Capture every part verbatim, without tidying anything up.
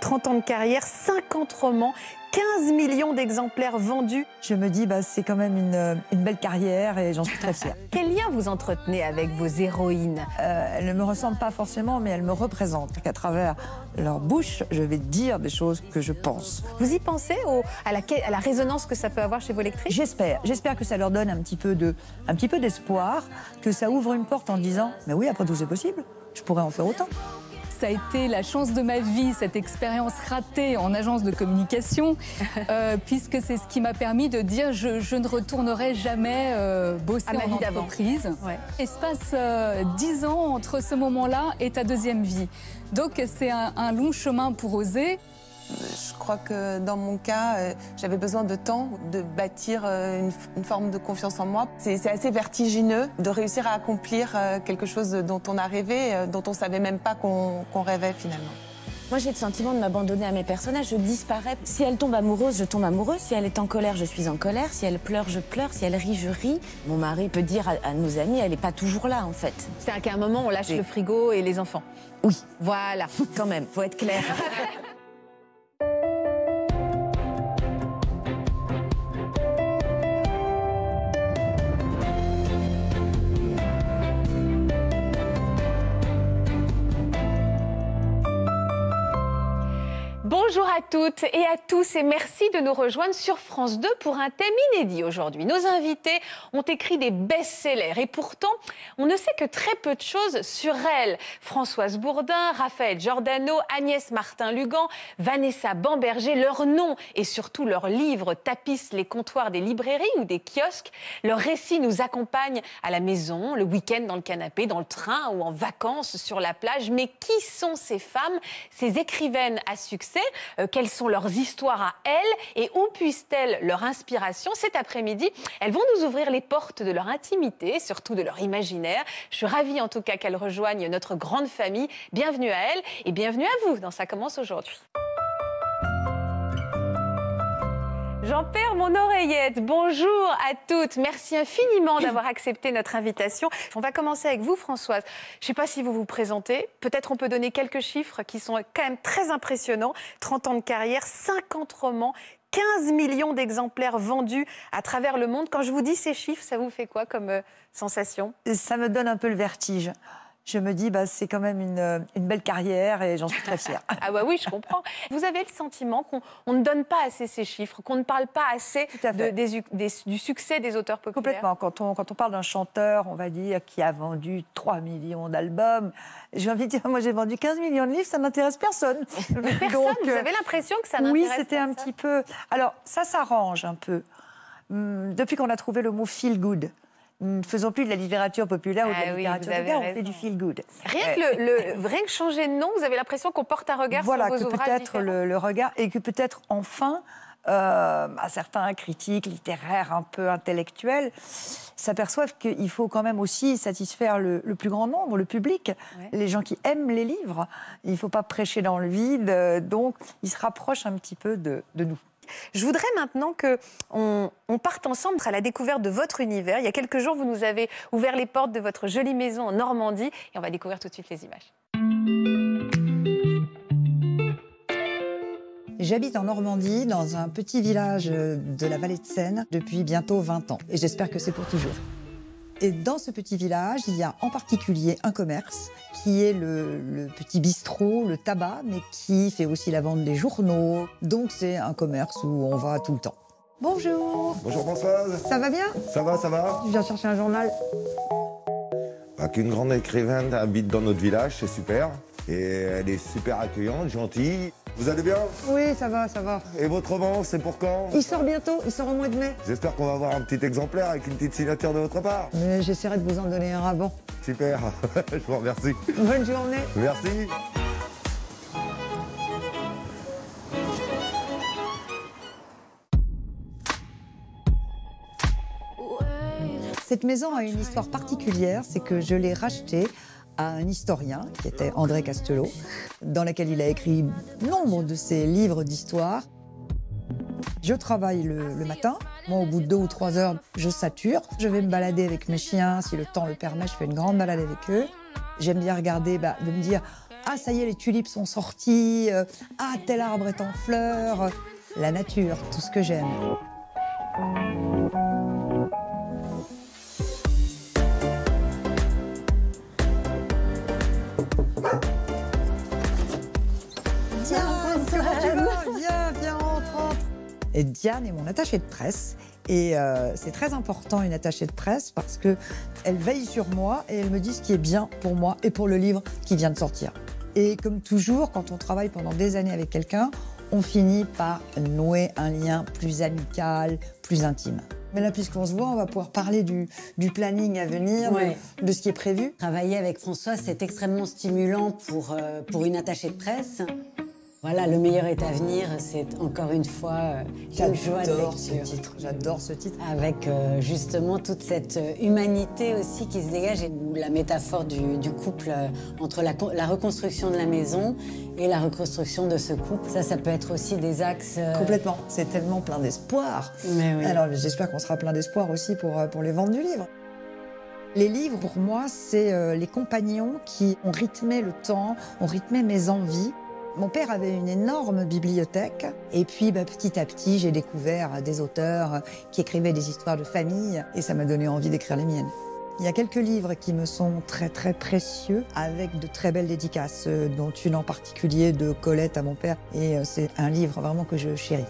trente ans de carrière, cinquante romans, quinze millions d'exemplaires vendus. Je me dis, bah, c'est quand même une, une belle carrière et j'en suis très fière. Quel lien vous entretenez avec vos héroïnes? euh, Elles ne me ressemblent pas forcément, mais elles me représentent. À travers leur bouche, je vais dire des choses que je pense. Vous y pensez au, à, la, à la résonance que ça peut avoir chez vos lectrices? J'espère. J'espère que ça leur donne un petit peu de, un petit peu d'espoir, que ça ouvre une porte en disant, mais oui, après tout, c'est possible. Je pourrais en faire autant. Ça a été la chance de ma vie, cette expérience ratée en agence de communication, euh, puisque c'est ce qui m'a permis de dire je, je ne retournerai jamais euh, bosser à ma en vie entreprise. Ouais. Et se passe euh, dix ans entre ce moment-là et ta deuxième vie. Donc c'est un, un long chemin pour oser. Je crois que dans mon cas, euh, j'avais besoin de temps de bâtir euh, une, une forme de confiance en moi. C'est assez vertigineux de réussir à accomplir euh, quelque chose dont on a rêvé, euh, dont on ne savait même pas qu'on qu'on rêvait finalement. Moi, j'ai le sentiment de m'abandonner à mes personnages, je disparais. Si elle tombe amoureuse, je tombe amoureuse. Si elle est en colère, je suis en colère. Si elle pleure, je pleure. Si elle rit, je ris. Mon mari peut dire à, à nos amis, elle n'est pas toujours là, en fait. C'est-à-dire qu'à un moment, on lâche et... le frigo et les enfants. Oui. Voilà. Quand même, faut être clair. Bonjour à toutes et à tous et merci de nous rejoindre sur France deux pour un thème inédit aujourd'hui. Nos invités ont écrit des best-sellers et pourtant, on ne sait que très peu de choses sur elles. Françoise Bourdin, Raphaëlle Giordano, Agnès Martin-Lugand, Vanessa Bamberger, leur nom et surtout leurs livres tapissent les comptoirs des librairies ou des kiosques. Leurs récits nous accompagnent à la maison, le week-end dans le canapé, dans le train ou en vacances sur la plage. Mais qui sont ces femmes, ces écrivaines à succès ? Euh, quelles sont leurs histoires à elles et où puissent-elles leur inspiration? Cet après-midi, elles vont nous ouvrir les portes de leur intimité, surtout de leur imaginaire. Je suis ravie en tout cas qu'elles rejoignent notre grande famille. Bienvenue à elles et bienvenue à vous dans Ça commence aujourd'hui. J'en perds mon oreillette. Bonjour à toutes. Merci infiniment d'avoir accepté notre invitation. On va commencer avec vous, Françoise. Je ne sais pas si vous vous présentez. Peut-être on peut donner quelques chiffres qui sont quand même très impressionnants. trente ans de carrière, cinquante romans, quinze millions d'exemplaires vendus à travers le monde. Quand je vous dis ces chiffres, ça vous fait quoi comme euh, sensation? Ça me donne un peu le vertige. Je me dis, bah, c'est quand même une, une belle carrière et j'en suis très fière. Ah bah oui, je comprends. Vous avez le sentiment qu'on ne donne pas assez ces chiffres, qu'on ne parle pas assez de, des, des, du succès des auteurs populaires? Complètement. Quand on, quand on parle d'un chanteur, on va dire, qui a vendu trois millions d'albums, j'ai envie de dire, moi j'ai vendu quinze millions de livres, ça n'intéresse personne. Mais personne. Donc, vous avez l'impression que ça n'intéresse personne? Oui, c'était un petit peu... Alors, ça s'arrange un peu. Hum, depuis qu'on a trouvé le mot « feel good », ne faisons plus de la littérature populaire ah ou de la oui, littérature de gare, on fait du feel-good. Rien, euh, rien que changer de nom, vous avez l'impression qu'on porte un regard voilà, sur vos ouvrages différents. Voilà, que peut-être le, le regard, et que peut-être enfin, euh, à certains critiques littéraires un peu intellectuels s'aperçoivent qu'il faut quand même aussi satisfaire le, le plus grand nombre, le public, ouais. les gens qui aiment les livres. Il ne faut pas prêcher dans le vide, donc ils se rapprochent un petit peu de, de nous. Je voudrais maintenant qu'on on parte ensemble à la découverte de votre univers. Il y a quelques jours, vous nous avez ouvert les portes de votre jolie maison en Normandie et on va découvrir tout de suite les images. J'habite en Normandie, dans un petit village de la vallée de Seine, depuis bientôt vingt ans. Et j'espère que c'est pour toujours. Et dans ce petit village, il y a en particulier un commerce qui est le, le petit bistrot, le tabac, mais qui fait aussi la vente des journaux. Donc c'est un commerce où on va tout le temps. Bonjour. Bonjour Françoise. Ça va bien? Ça va, ça va. Je viens chercher un journal. Bah, qu'une grande écrivaine habite dans notre village, c'est super. Et elle est super accueillante, gentille. Vous allez bien? Oui, ça va, ça va. Et votre roman, c'est pour quand? Il sort bientôt, il sort au mois de mai. J'espère qu'on va avoir un petit exemplaire avec une petite signature de votre part. Mais j'essaierai de vous en donner un avant. Super, je vous remercie. Bonne journée. Merci. Cette maison a une histoire particulière, c'est que je l'ai rachetée à un historien qui était André Castelot, dans lequel il a écrit nombre de ses livres d'histoire. Je travaille le, le matin. Moi, au bout de deux ou trois heures, je sature. Je vais me balader avec mes chiens. Si le temps le permet, je fais une grande balade avec eux. j'aime bien regarder, bah, de me dire « Ah, ça y est, les tulipes sont sorties euh, »,« Ah, tel arbre est en fleurs euh, ». La nature, tout ce que j'aime. Et Diane est mon attachée de presse et euh, c'est très important une attachée de presse parce qu'elle veille sur moi et elle me dit ce qui est bien pour moi et pour le livre qui vient de sortir. Et comme toujours, quand on travaille pendant des années avec quelqu'un, on finit par nouer un lien plus amical, plus intime. Mais là, puisqu'on se voit, on va pouvoir parler du, du planning à venir, ouais. de, de ce qui est prévu. Travailler avec Françoise, c'est extrêmement stimulant pour, euh, pour une attachée de presse. Voilà, le meilleur est à venir, c'est encore une fois euh, une joie de lecture. Ce titre, j'adore ce titre. Avec euh, justement toute cette humanité aussi qui se dégage, et la métaphore du, du couple euh, entre la, la reconstruction de la maison et la reconstruction de ce couple. Ça, ça peut être aussi des axes... Euh... Complètement, c'est tellement plein d'espoir. Mais oui. Alors j'espère qu'on sera plein d'espoir aussi pour, pour les ventes du livre. Les livres, pour moi, c'est euh, les compagnons qui ont rythmé le temps, ont rythmé mes envies. Mon père avait une énorme bibliothèque et puis bah, petit à petit j'ai découvert des auteurs qui écrivaient des histoires de famille et ça m'a donné envie d'écrire les miennes. Il y a quelques livres qui me sont très très précieux avec de très belles dédicaces, dont une en particulier de Colette à mon père, et c'est un livre vraiment que je chéris.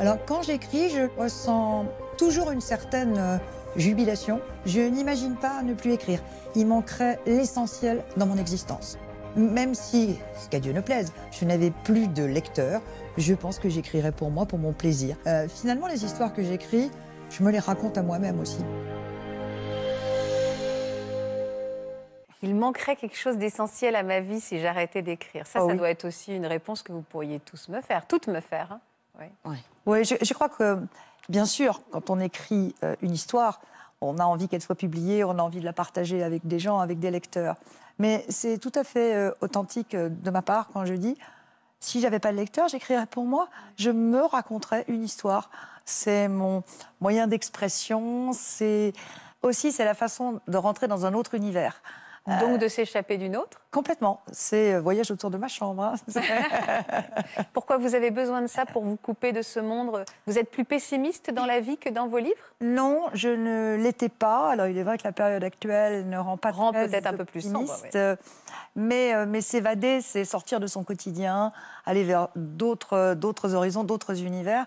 Alors quand j'écris, je ressens toujours une certaine jubilation. Je n'imagine pas ne plus écrire. Il manquerait l'essentiel dans mon existence. Même si, qu'à Dieu ne plaise, je n'avais plus de lecteur, je pense que j'écrirais pour moi, pour mon plaisir. Euh, finalement, les histoires que j'écris, je me les raconte à moi-même aussi. Il manquerait quelque chose d'essentiel à ma vie si j'arrêtais d'écrire. Ça, oh ça oui. doit être aussi une réponse que vous pourriez tous me faire, toutes me faire. Hein. Oui, oui. oui je, je crois que, bien sûr, quand on écrit euh, une histoire, on a envie qu'elle soit publiée, on a envie de la partager avec des gens, avec des lecteurs. Mais c'est tout à fait euh, authentique euh, de ma part quand je dis « si j'avais pas de lecteur, j'écrirais pour moi, je me raconterais une histoire ». C'est mon moyen d'expression, c'est aussi c'est la façon de rentrer dans un autre univers. Euh... Donc de s'échapper d'une autre ? Complètement, c'est euh, voyage autour de ma chambre. Hein. Pourquoi vous avez besoin de ça pour vous couper de ce monde ? Vous êtes plus pessimiste dans la vie que dans vos livres ? Non, je ne l'étais pas. Alors il est vrai que la période actuelle ne rend pas rend peut-être un peu plus sombre. Ouais. Mais, euh, mais s'évader, c'est sortir de son quotidien, aller vers d'autres d'autres horizons, d'autres univers.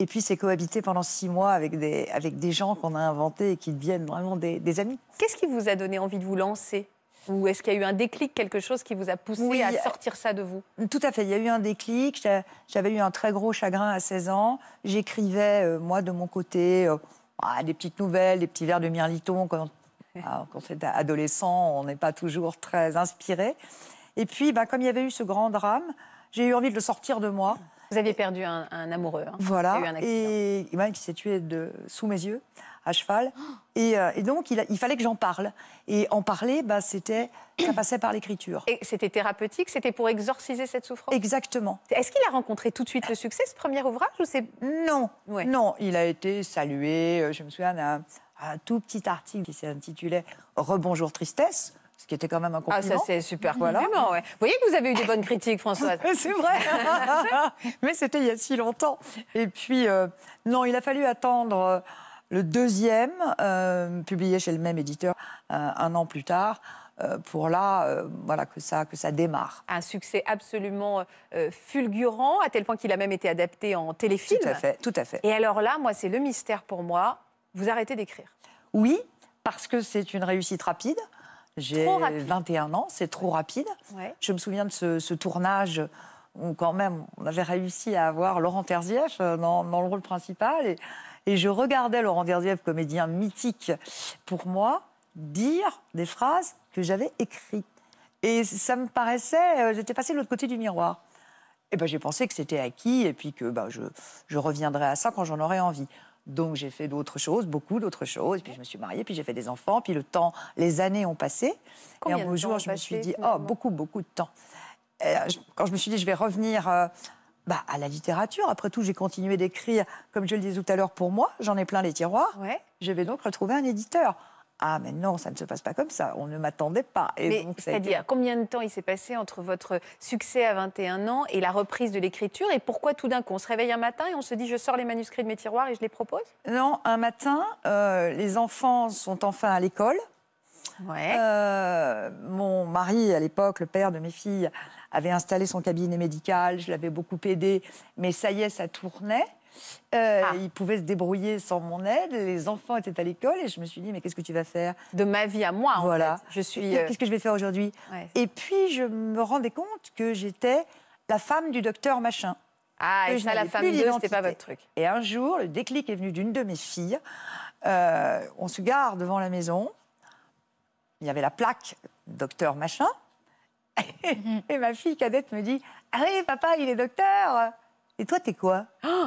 Et puis, c'est cohabiter pendant six mois avec des, avec des gens qu'on a inventés et qui deviennent vraiment des, des amis. Qu'est-ce qui vous a donné envie de vous lancer ? Ou est-ce qu'il y a eu un déclic, quelque chose qui vous a poussé oui, à sortir ça de vous ? Tout à fait, il y a eu un déclic. J'avais eu un très gros chagrin à seize ans. J'écrivais, euh, moi, de mon côté, euh, ah, des petites nouvelles, des petits vers de Mirliton. Quand, alors, quand on est adolescent, on n'est pas toujours très inspiré. Et puis, ben, comme il y avait eu ce grand drame, j'ai eu envie de le sortir de moi. Vous aviez perdu un, un amoureux. Hein. Voilà, il y a eu un accident. Et, et ben, qui s'est tué de, sous mes yeux, à cheval. Oh et, euh, et donc, il, a, il fallait que j'en parle. Et en parler, ben, c'était, ça passait par l'écriture. Et c'était thérapeutique, c'était pour exorciser cette souffrance. Exactement. Est-ce qu'il a rencontré tout de suite le succès, ce premier ouvrage ou c'est... Non, ouais. non, il a été salué. Je me souviens d'un un tout petit article qui s'intitulait « Rebonjour tristesse ». Ce qui était quand même un compliment. Ah, ça, c'est super voilà. compliment, ouais. Vous voyez que vous avez eu des bonnes critiques, Françoise. C'est vrai. Mais c'était il y a si longtemps. Et puis, euh, non, il a fallu attendre le deuxième, euh, publié chez le même éditeur, euh, un an plus tard, euh, pour là, euh, voilà, que ça, que ça démarre. Un succès absolument euh, fulgurant, à tel point qu'il a même été adapté en téléfilm. Tout à fait, tout à fait. Et alors là, moi, c'est le mystère pour moi. Vous arrêtez d'écrire. Oui, parce que c'est une réussite rapide. J'ai vingt et un ans, c'est trop rapide. Ouais. Je me souviens de ce, ce tournage où quand même on avait réussi à avoir Laurent Terzieff dans, dans le rôle principal. Et, et je regardais Laurent Terzieff, comédien mythique pour moi, dire des phrases que j'avais écrites. Et ça me paraissait, j'étais passée de l'autre côté du miroir. Et ben j'ai pensé que c'était acquis et puis que ben, je, je reviendrais à ça quand j'en aurais envie. Donc j'ai fait d'autres choses, beaucoup d'autres choses. Puis je me suis mariée, puis j'ai fait des enfants. Puis le temps, les années ont passé. Combien et un beau jour, je me suis dit, oh, beaucoup, beaucoup de temps. Et quand je me suis dit, je vais revenir euh, bah, à la littérature. Après tout, j'ai continué d'écrire, comme je le disais tout à l'heure, pour moi. J'en ai plein les tiroirs. Ouais. Je vais donc retrouver un éditeur. ah mais non, ça ne se passe pas comme ça, on ne m'attendait pas. Mais c'est-à-dire, été... combien de temps il s'est passé entre votre succès à vingt et un ans et la reprise de l'écriture, et pourquoi tout d'un coup on se réveille un matin et on se dit je sors les manuscrits de mes tiroirs et je les propose? Non, un matin, euh, les enfants sont enfin à l'école. Ouais. Euh, mon mari, à l'époque, le père de mes filles, avait installé son cabinet médical, je l'avais beaucoup aidé, mais ça y est, ça tournait. Euh, ah. Il pouvait se débrouiller sans mon aide, les enfants étaient à l'école et je me suis dit mais qu'est-ce que tu vas faire de ma vie à moi, en voilà. fait. Je suis euh... qu'est-ce que je vais faire aujourd'hui, ouais. Et puis je me rendais compte que j'étais la femme du docteur machin. Ah, et ça, la femme deux, c'était pas votre truc. Et un jour, le déclic est venu d'une de mes filles. Euh, on se gare devant la maison. Il y avait la plaque docteur machin. Et ma fille cadette me dit « Ah oui, papa, il est docteur. Et toi, t'es quoi ?» oh.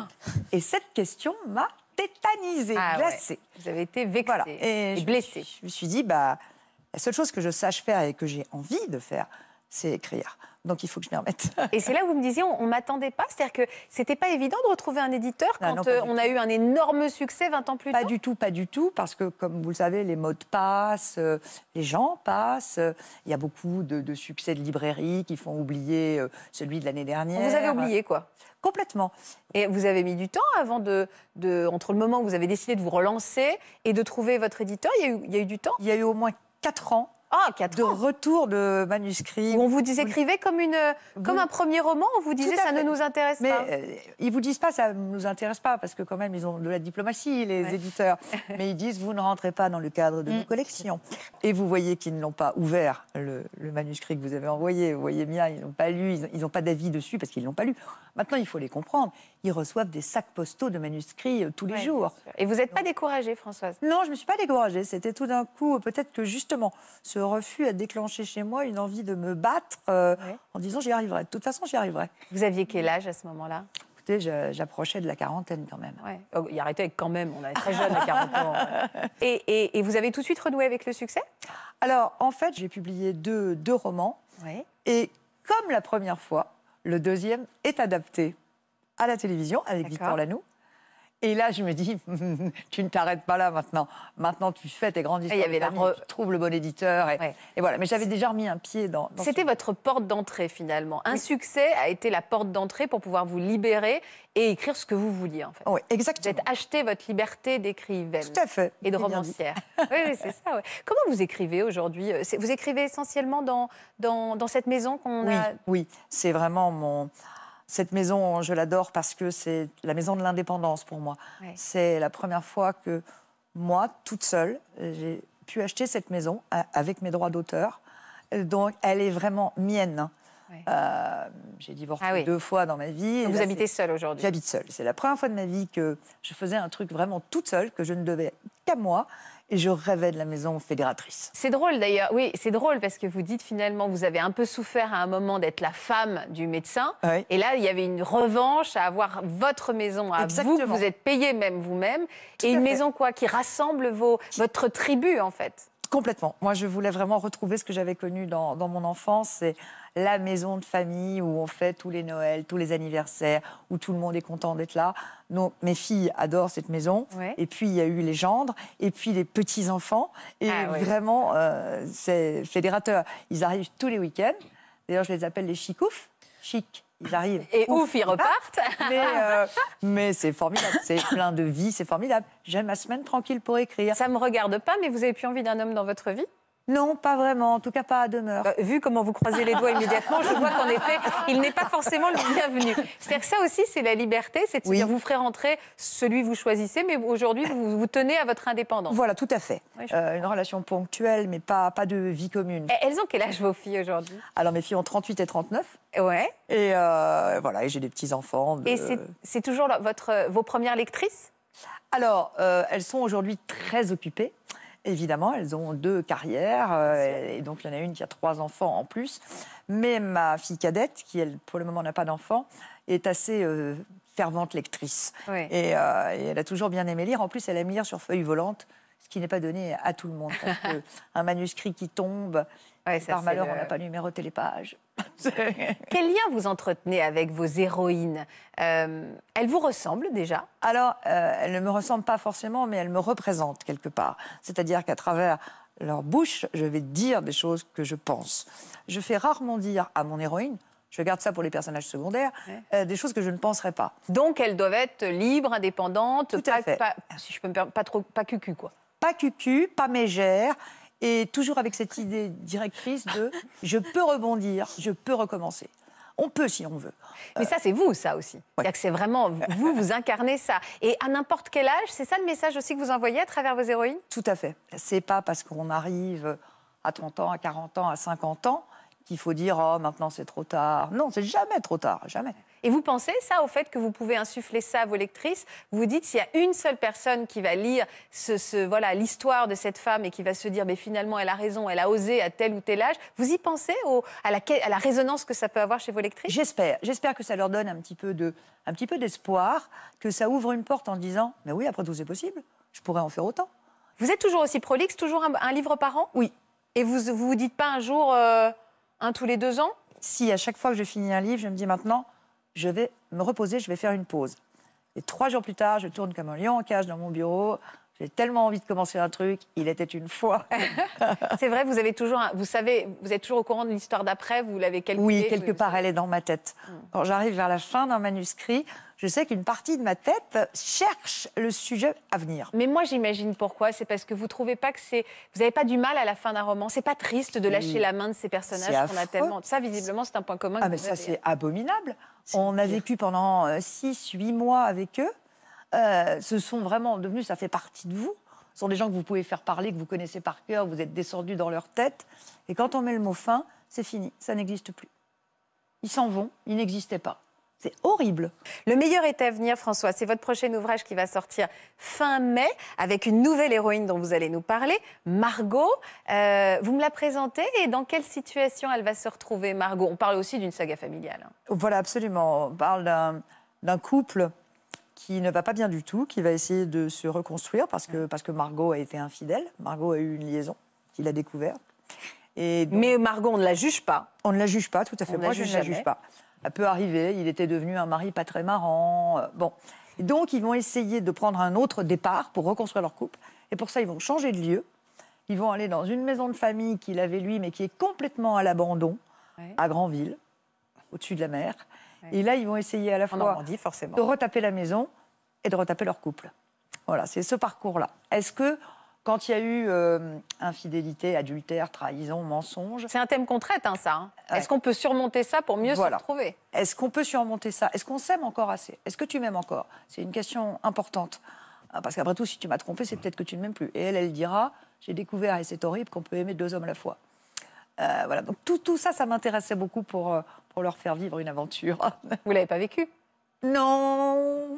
Et cette question m'a tétanisée, ah, glacée. Ouais. Vous avez été vexée, voilà. et, et blessée. Je, je me suis dit bah, « La seule chose que je sache faire et que j'ai envie de faire, c'est écrire. » Donc il faut que je m'y remette. Et c'est là où vous me disiez, on ne m'attendait pas. C'est-à-dire que ce n'était pas évident de retrouver un éditeur quand non, non, euh, on a eu un énorme succès vingt ans plus tard. Pas du tout, pas du tout. Parce que, comme vous le savez, les modes passent, euh, les gens passent. Euh, il y a beaucoup de, de succès de librairie qui font oublier euh, celui de l'année dernière. Vous avez oublié, quoi? Complètement. Et vous avez mis du temps avant de, de... Entre le moment où vous avez décidé de vous relancer et de trouver votre éditeur, il y a eu, il y a eu du temps? Il y a eu au moins quatre ans. Ah, quatre ans. De retour de manuscrits. Où on vous disait, écrivez comme, une, vous... comme un premier roman, on vous disait, ça fait. ne nous intéresse mais pas. Euh, ils vous disent pas, ça ne nous intéresse pas, parce que quand même, ils ont de la diplomatie, les ouais. éditeurs. Mais ils disent, vous ne rentrez pas dans le cadre de mmh. nos collections. Et vous voyez qu'ils n'ont pas ouvert le, le manuscrit que vous avez envoyé. Vous voyez bien, ils n'ont pas lu, ils n'ont pas d'avis dessus, parce qu'ils ne l'ont pas lu. Maintenant, il faut les comprendre. Ils reçoivent des sacs postaux de manuscrits euh, tous les ouais, jours. Et vous n'êtes pas découragée, Françoise? Non, je ne me suis pas découragée. C'était tout d'un coup, peut-être que justement... Ce Le refus a déclenché chez moi une envie de me battre euh, ouais. en disant j'y arriverai. De toute façon, j'y arriverai. Vous aviez quel âge à ce moment-là? Écoutez, j'approchais de la quarantaine quand même. Ouais. Oh, il arrêtait avec quand même, on est très jeune à quarante ans. Et, et, et vous avez tout de suite renoué avec le succès? Alors, en fait, j'ai publié deux, deux romans. Ouais. Et comme la première fois, le deuxième est adapté à la télévision avec Victor Lanoux. Et là, je me dis, tu ne t'arrêtes pas là maintenant. Maintenant, tu fais tes grandes histoires. Il y avait la re... tu trouves le bon éditeur. Et, ouais. et voilà. Mais j'avais déjà remis un pied dans. dans C'était ce... votre porte d'entrée finalement. Un oui. succès a été la porte d'entrée pour pouvoir vous libérer et écrire ce que vous vouliez en fait. Oui, exactement. Vous êtes acheté votre liberté d'écrivaine. Tout à fait. Et de romancière. oui, oui c'est ça. Ouais. Comment vous écrivez aujourd'hui? Vous écrivez essentiellement dans dans, dans cette maison qu'on oui, a. Oui, c'est vraiment mon. Cette maison, je l'adore parce que c'est la maison de l'indépendance pour moi. Ouais. C'est la première fois que moi, toute seule, j'ai pu acheter cette maison avec mes droits d'auteur. Donc, elle est vraiment mienne. Ouais. Euh, j'ai divorcé ah oui. deux fois dans ma vie. Vous là, habitez seule aujourd'hui? J'habite seule. C'est la première fois de ma vie que je faisais un truc vraiment toute seule, que je ne devais qu'à moi. Et je rêvais de la maison fédératrice. C'est drôle d'ailleurs, oui, c'est drôle parce que vous dites finalement, vous avez un peu souffert à un moment d'être la femme du médecin. Oui. Et là, il y avait une revanche à avoir votre maison à Exactement. vous, que vous êtes payé même vous-même. Et une fait. maison quoi, qui rassemble vos, votre tribu en fait. Complètement. Moi, je voulais vraiment retrouver ce que j'avais connu dans, dans mon enfance. C'est la maison de famille où on fait tous les Noëls, tous les anniversaires, où tout le monde est content d'être là. Donc, mes filles adorent cette maison. Ouais. Et puis, il y a eu les gendres, et puis les petits-enfants. Et ah, ouais. vraiment, euh, c'est fédérateur. Ils arrivent tous les week-ends. D'ailleurs, je les appelle les chicoufs. Chic. Ils arrivent. Et ouf, ouf ils repartent. Mais, euh, mais c'est formidable. C'est plein de vie, c'est formidable. J'aime ma semaine tranquille pour écrire. Ça ne me regarde pas, mais vous n'avez plus envie d'un homme dans votre vie? Non, pas vraiment. En tout cas, pas à demeure. Bah, vu comment vous croisez les doigts immédiatement, je vois qu'en effet, il n'est pas forcément le bienvenu. C'est-à-dire que ça aussi, c'est la liberté. C'est-à-dire oui. vous ferez rentrer celui que vous choisissez, mais aujourd'hui, vous vous tenez à votre indépendance. Voilà, tout à fait. Oui, euh, une relation ponctuelle, mais pas, pas de vie commune. Et elles ont quel âge, vos filles, aujourd'hui? Alors, mes filles ont trente-huit et trente-neuf. Ouais. Et euh, voilà, et j'ai des petits-enfants. De... Et c'est toujours votre, vos premières lectrices? Alors, euh, elles sont aujourd'hui très occupées. Évidemment, elles ont deux carrières, euh, et donc il y en a une qui a trois enfants en plus. Mais ma fille cadette, qui elle, pour le moment n'a pas d'enfant, est assez euh, fervente lectrice. Oui. Et, euh, et elle a toujours bien aimé lire. En plus, elle aime lire sur feuille volante, ce qui n'est pas donné à tout le monde. Parce que un manuscrit qui tombe, Ouais, ça, par malheur, le... on n'a pas numéroté les pages. Quel lien vous entretenez avec vos héroïnes? euh, Elles vous ressemblent déjà? Alors, euh, elles ne me ressemblent pas forcément, mais elles me représentent quelque part. C'est-à-dire qu'à travers leur bouche, je vais dire des choses que je pense. Je fais rarement dire à mon héroïne, je garde ça pour les personnages secondaires, ouais. euh, des choses que je ne penserais pas. Donc, elles doivent être libres, indépendantes, tout pas, à fait. Pas, si je peux me permettre, pas trop, pas cucu, quoi. Pas cucu, pas mégère. Et toujours avec cette idée directrice de « je peux rebondir, je peux recommencer ». On peut si on veut. Mais ça, c'est vous, ça aussi. Ouais. C'est vraiment vous, vous incarnez ça. Et à n'importe quel âge, c'est ça le message aussi que vous envoyez à travers vos héroïnes? Tout à fait. C'est pas parce qu'on arrive à trente ans, à quarante ans, à cinquante ans qu'il faut dire « oh, maintenant c'est trop tard ». Non, c'est jamais trop tard, jamais. Et vous pensez ça au fait que vous pouvez insuffler ça à vos lectrices? Vous vous dites, s'il y a une seule personne qui va lire ce, ce, voilà, l'histoire de cette femme et qui va se dire, mais finalement, elle a raison, elle a osé à tel ou tel âge, vous y pensez au, à, la, à la résonance que ça peut avoir chez vos lectrices? J'espère. J'espère que ça leur donne un petit peu de, un petit peu d'espoir, que ça ouvre une porte en disant, mais oui, après tout, c'est possible, je pourrais en faire autant. Vous êtes toujours aussi prolixe, toujours un, un livre par an? Oui. Et vous ne vous, vous dites pas un jour, euh, un tous les deux ans? Si, à chaque fois que je finis un livre, je me dis maintenant, je vais me reposer, je vais faire une pause. Et trois jours plus tard, je tourne comme un lion en cage dans mon bureau. J'ai tellement envie de commencer un truc. Il était une fois. C'est vrai, vous avez toujours, un... vous savez, vous êtes toujours au courant de l'histoire d'après. Vous l'avez calculée. Oui, quelque vous... part, elle est dans ma tête. Mmh. Quand j'arrive vers la fin d'un manuscrit, je sais qu'une partie de ma tête cherche le sujet à venir. Mais moi, j'imagine pourquoi. C'est parce que vous trouvez pas que c'est, vous n'avez pas du mal à la fin d'un roman. C'est pas triste de lâcher oui. la main de ces personnages qu'on a tellement. Ça, visiblement, c'est un point commun. Ah, mais ça, c'est abominable. On a vécu pendant six, huit mois avec eux. Euh, ce sont vraiment devenus, ça fait partie de vous. Ce sont des gens que vous pouvez faire parler, que vous connaissez par cœur, vous êtes descendus dans leur tête. Et quand on met le mot fin, c'est fini, ça n'existe plus. Ils s'en vont, ils n'existaient pas. C'est horrible. Le meilleur est à venir, Françoise. C'est votre prochain ouvrage qui va sortir fin mai, avec une nouvelle héroïne dont vous allez nous parler, Margot. Euh, vous me la présentez et dans quelle situation elle va se retrouver, Margot? On parle aussi d'une saga familiale. Voilà, absolument. On parle d'un couple qui ne va pas bien du tout, qui va essayer de se reconstruire parce que, parce que Margot a été infidèle. Margot a eu une liaison qu'il a découverte. Et donc, mais Margot, on ne la juge pas. On ne la juge pas, tout à fait. On Moi, je ne la juge pas. Ça peut arriver, il était devenu un mari pas très marrant. Bon. Donc, ils vont essayer de prendre un autre départ pour reconstruire leur couple. Et pour ça, ils vont changer de lieu. Ils vont aller dans une maison de famille qu'il avait, lui, mais qui est complètement à l'abandon, ouais. à Granville, au-dessus de la mer. Ouais. Et là, ils vont essayer à la fois en Normandie, forcément. De retaper la maison et de retaper leur couple. Voilà, c'est ce parcours-là. Est-ce que... Quand il y a eu euh, infidélité, adultère, trahison, mensonge... C'est un thème qu'on traite, hein, ça. Hein. Ouais. Est-ce qu'on peut surmonter ça pour mieux voilà. se retrouver? Est-ce qu'on peut surmonter ça? Est-ce qu'on s'aime encore assez? Est-ce que tu m'aimes encore? C'est une question importante. Parce qu'après tout, si tu m'as trompé, c'est peut-être que tu ne m'aimes plus. Et elle, elle dira, j'ai découvert, et c'est horrible, qu'on peut aimer deux hommes à la fois. Euh, voilà, donc tout, tout ça, ça m'intéressait beaucoup pour, pour leur faire vivre une aventure. Vous ne l'avez pas vécu? Non.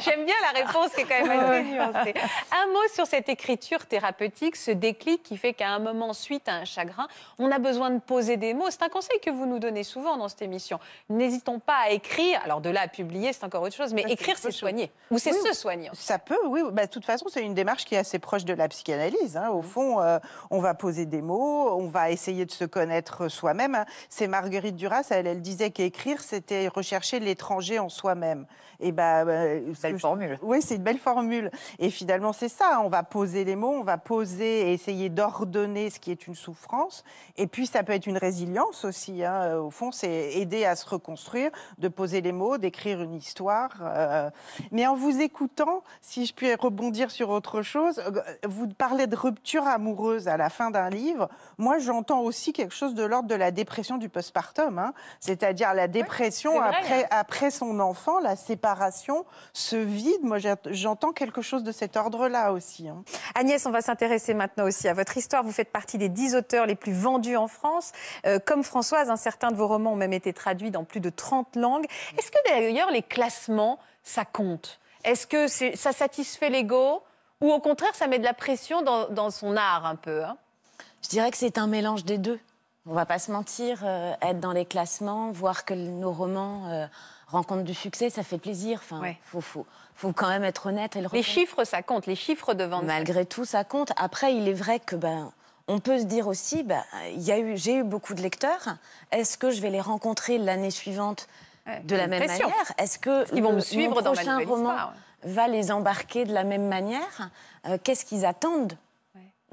J'aime bien la réponse qui est quand même assez nuancée. Un mot sur cette écriture thérapeutique, ce déclic qui fait qu'à un moment, suite à un chagrin, on a besoin de poser des mots. C'est un conseil que vous nous donnez souvent dans cette émission. N'hésitons pas à écrire. Alors de là à publier, c'est encore autre chose. Mais ça, écrire, c'est soigner. Ou c'est oui, se soigner. Ça peut, oui. Bah, de toute façon, c'est une démarche qui est assez proche de la psychanalyse. Hein. Au fond, euh, on va poser des mots, on va essayer de se connaître soi-même. C'est Marguerite Duras, elle, elle disait qu'elle écrire, c'était rechercher l'étranger en soi-même. Et ben, euh, belle formule. Je... Oui, c'est une belle formule. Et finalement, c'est ça. On va poser les mots, on va poser et essayer d'ordonner ce qui est une souffrance. Et puis, ça peut être une résilience aussi. Hein. Au fond, c'est aider à se reconstruire, de poser les mots, d'écrire une histoire. Euh... Mais en vous écoutant, si je puis rebondir sur autre chose, vous parlez de rupture amoureuse à la fin d'un livre. Moi, j'entends aussi quelque chose de l'ordre de la dépression du postpartum. Hein. C'est-à-dire la La dépression oui, vrai, après, hein. après son enfant, la séparation, ce vide. Moi, j'entends quelque chose de cet ordre-là aussi. Hein. Agnès, on va s'intéresser maintenant aussi à votre histoire. Vous faites partie des dix auteurs les plus vendus en France. Euh, comme Françoise, hein, certains de vos romans ont même été traduits dans plus de trente langues. Est-ce que d'ailleurs, les classements, ça compte? Est-ce que c'est, ça satisfait l'ego? Ou au contraire, ça met de la pression dans, dans son art un peu hein? Je dirais que c'est un mélange des deux. On va pas se mentir, euh, être dans les classements, voir que nos romans euh, rencontrent du succès, ça fait plaisir. Enfin, ouais. faut, faut, faut quand même être honnête. Et le les chiffres, ça compte. Les chiffres de vente. Malgré tout, ça compte. Après, il est vrai que ben, on peut se dire aussi, bah, y a eu, j'ai eu beaucoup de lecteurs, est-ce que je vais les rencontrer l'année suivante de la même manière? Est-ce que ils vont me suivre dans prochain roman va les embarquer de la même manière? euh, Qu'est-ce qu'ils attendent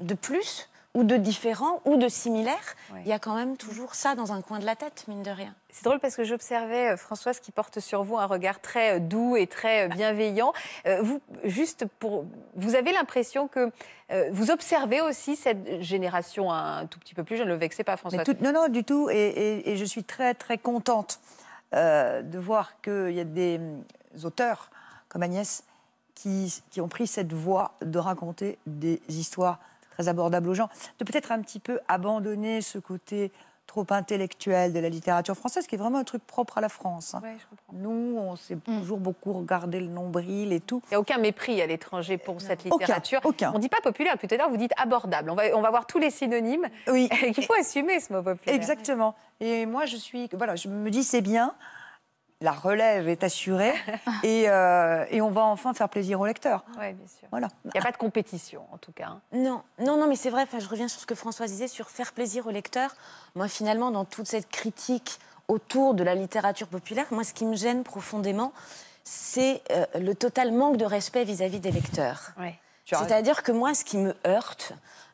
de plus ou de différent ou de similaire? Il y a quand même toujours ça dans un coin de la tête, mine de rien. C'est drôle parce que j'observais Françoise qui porte sur vous un regard très doux et très bienveillant. Euh, vous, juste pour, vous avez l'impression que euh, vous observez aussi cette génération un tout petit peu plus jeune. Ne le vexez pas, Françoise. Tout, non, non, du tout. Et, et, et je suis très, très contente euh, de voir qu'il y a des auteurs comme Agnès qui, qui ont pris cette voie de raconter des histoires très abordable aux gens, de peut-être un petit peu abandonner ce côté trop intellectuel de la littérature française, qui est vraiment un truc propre à la France. Ouais, je comprends. Nous, on s'est mmh. toujours beaucoup regardé le nombril et tout. Il n'y a aucun mépris à l'étranger pour euh, cette littérature. Aucun, aucun. On ne dit pas populaire, tout à l'heure, vous dites abordable. On va, on va voir tous les synonymes. Oui. Il faut et, assumer ce mot populaire. Exactement. Et moi, je suis... Voilà, je me dis, c'est bien, la relève est assurée et, euh, et on va enfin faire plaisir aux lecteurs. Oui, bien sûr. Voilà. Il n'y a pas de compétition, en tout cas. Hein. Non, non, non, mais c'est vrai, je reviens sur ce que Françoise disait, sur faire plaisir aux lecteurs. Moi, finalement, dans toute cette critique autour de la littérature populaire, moi, ce qui me gêne profondément, c'est euh, le total manque de respect vis-à-vis des lecteurs. Ouais. C'est-à-dire que moi, ce qui me heurte...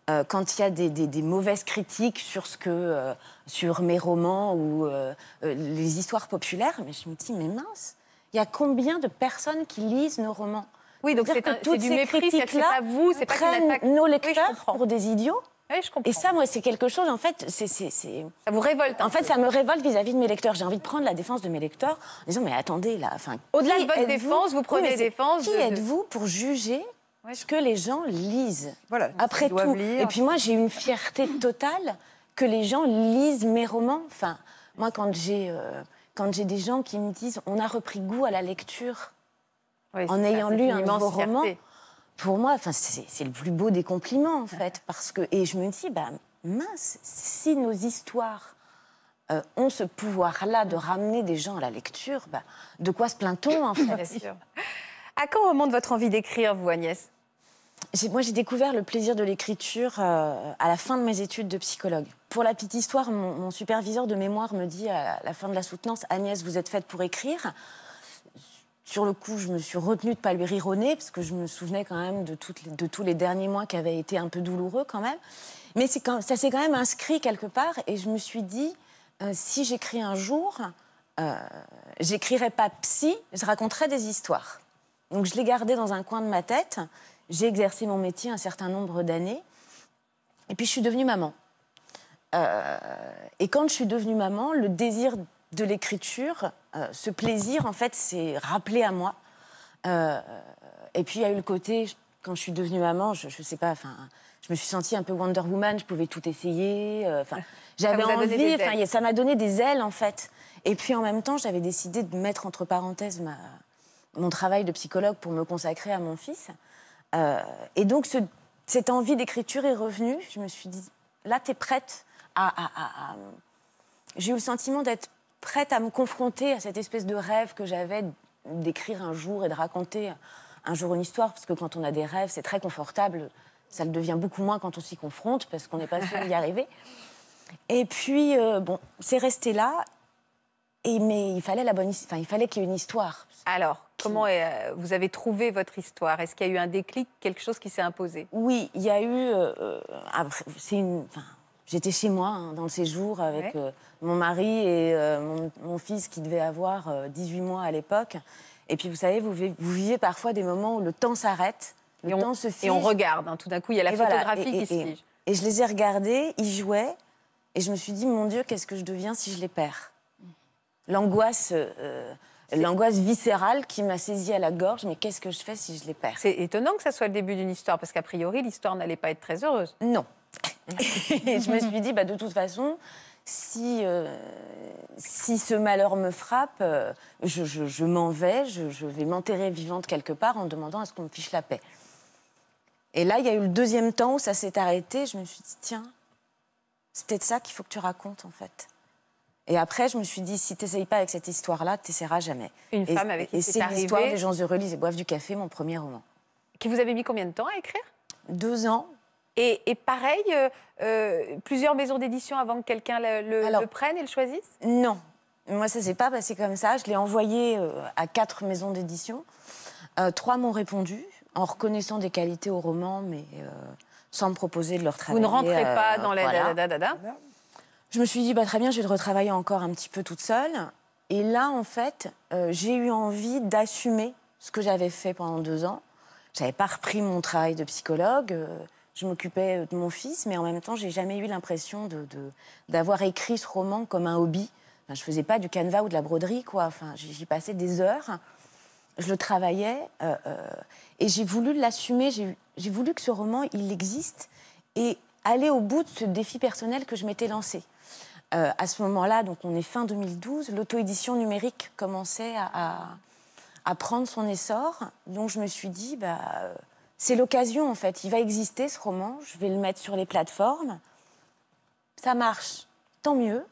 Euh, quand il y a des, des, des mauvaises critiques sur, ce que, euh, sur mes romans ou euh, euh, les histoires populaires, mais je me dis, mais mince, il y a combien de personnes qui lisent nos romans? Oui, donc c'est du mépris, c'est pas vous, c'est pas une attaque. Nos lecteurs oui, pour des idiots. Oui, je comprends. Et ça, moi, c'est quelque chose, en fait, c'est... Ça vous révolte? En fait, peu. ça me révolte vis-à-vis de mes lecteurs. J'ai envie de prendre la défense de mes lecteurs en disant, mais attendez, là... Au-delà de votre défense, vous prenez oui, défense... Qui de... êtes-vous pour juger ce que les gens lisent, voilà, après tout. Lire. Et puis moi, j'ai une fierté totale que les gens lisent mes romans. Enfin, moi, quand j'ai euh, des gens qui me disent « on a repris goût à la lecture oui, en ayant ça, lu un nouveau roman », pour moi, enfin, c'est le plus beau des compliments, en fait. Parce que, et je me dis bah, « mince, si nos histoires euh, ont ce pouvoir-là de ramener des gens à la lecture, bah, de quoi se plaint-on, en fait ?» À quand remonte votre envie d'écrire, vous, Agnès ? Moi, j'ai découvert le plaisir de l'écriture euh, à la fin de mes études de psychologue. Pour la petite histoire, mon, mon superviseur de mémoire me dit à la fin de la soutenance, « Agnès, vous êtes faite pour écrire ». Sur le coup, je me suis retenue de ne pas lui rire au nez, parce que je me souvenais quand même de, toutes les, de tous les derniers mois qui avaient été un peu douloureux quand même. Mais quand, ça s'est quand même inscrit quelque part, et je me suis dit, euh, si j'écris un jour, euh, j'écrirai pas psy, je raconterai des histoires. Donc je l'ai gardé dans un coin de ma tête. J'ai exercé mon métier un certain nombre d'années. Et puis je suis devenue maman. Euh, et quand je suis devenue maman, le désir de l'écriture, euh, ce plaisir, en fait, s'est rappelé à moi. Euh, et puis il y a eu le côté, quand je suis devenue maman, je, je sais pas, enfin, je me suis sentie un peu Wonder Woman, je pouvais tout essayer. Euh, j'avais envie, enfin, ça m'a donné des ailes, en fait. Et puis en même temps, j'avais décidé de mettre entre parenthèses ma... mon travail de psychologue pour me consacrer à mon fils. Euh, et donc, ce, cette envie d'écriture est revenue. Je me suis dit, là, t'es prête à... à, à, à... J'ai eu le sentiment d'être prête à me confronter à cette espèce de rêve que j'avais d'écrire un jour et de raconter un jour une histoire, parce que quand on a des rêves, c'est très confortable. Ça le devient beaucoup moins quand on s'y confronte, parce qu'on n'est pas sûr d'y arriver. Et puis, euh, bon, c'est resté là. Et mais il fallait la bonne, enfin, il fallait qu'il y ait une histoire. Alors, comment est, vous avez trouvé votre histoire? Est-ce qu'il y a eu un déclic, quelque chose qui s'est imposé? Oui, il y a eu... Euh, enfin, j'étais chez moi, hein, dans le séjour, avec ouais. euh, mon mari et euh, mon, mon fils qui devait avoir euh, dix-huit mois à l'époque. Et puis, vous savez, vous, vous vivez parfois des moments où le temps s'arrête, le on, temps se fige. Et on regarde, hein, tout d'un coup, il y a la et photographie voilà, et, et, qui et, se fige. Et je les ai regardés, ils jouaient, et je me suis dit, mon Dieu, qu'est-ce que je deviens si je les perds? L'angoisse... Euh, L'angoisse viscérale qui m'a saisie à la gorge, mais qu'est-ce que je fais si je les perds? C'est étonnant que ça soit le début d'une histoire, parce qu'a priori, l'histoire n'allait pas être très heureuse. Non. Et je me suis dit, bah, de toute façon, si, euh, si ce malheur me frappe, euh, je, je, je m'en vais, je, je vais m'enterrer vivante quelque part en demandant à ce qu'on me fiche la paix. Et là, il y a eu le deuxième temps où ça s'est arrêté, je me suis dit, tiens, c'est peut-être ça qu'il faut que tu racontes, en fait. Et après, je me suis dit, si tu n'essayes pas avec cette histoire-là, tu n'essaieras jamais. Une femme avec qui c'est arrivé. Et c'est l'histoire des gens heureux, lisent et boivent du café, mon premier roman. Qui vous avez mis combien de temps à écrire? Deux ans. Et, et pareil, euh, plusieurs maisons d'édition avant que quelqu'un le, le, Alors, le prenne et le choisisse? Non, moi ça s'est pas passé comme ça. Je l'ai envoyé euh, à quatre maisons d'édition. Euh, trois m'ont répondu en reconnaissant des qualités au roman, mais euh, sans me proposer de leur travailler. Vous ne rentrez euh, pas dans euh, la voilà. da, da, da, da. Je me suis dit, bah, très bien, je vais le retravailler encore un petit peu toute seule. Et là, en fait, euh, j'ai eu envie d'assumer ce que j'avais fait pendant deux ans. Je n'avais pas repris mon travail de psychologue. Euh, je m'occupais de mon fils, mais en même temps, j'ai jamais eu l'impression de, de, d'avoir écrit ce roman comme un hobby. Enfin, je ne faisais pas du canevas ou de la broderie, quoi. Enfin, j'y passais des heures. Je le travaillais euh, euh, et j'ai voulu l'assumer. J'ai, j'ai voulu que ce roman, il existe et aller au bout de ce défi personnel que je m'étais lancé. Euh, à ce moment-là, donc on est fin deux mille douze, l'auto-édition numérique commençait à, à, à prendre son essor. Donc je me suis dit, bah, euh, c'est l'occasion en fait. Il va exister ce roman, je vais le mettre sur les plateformes. Ça marche, tant mieux.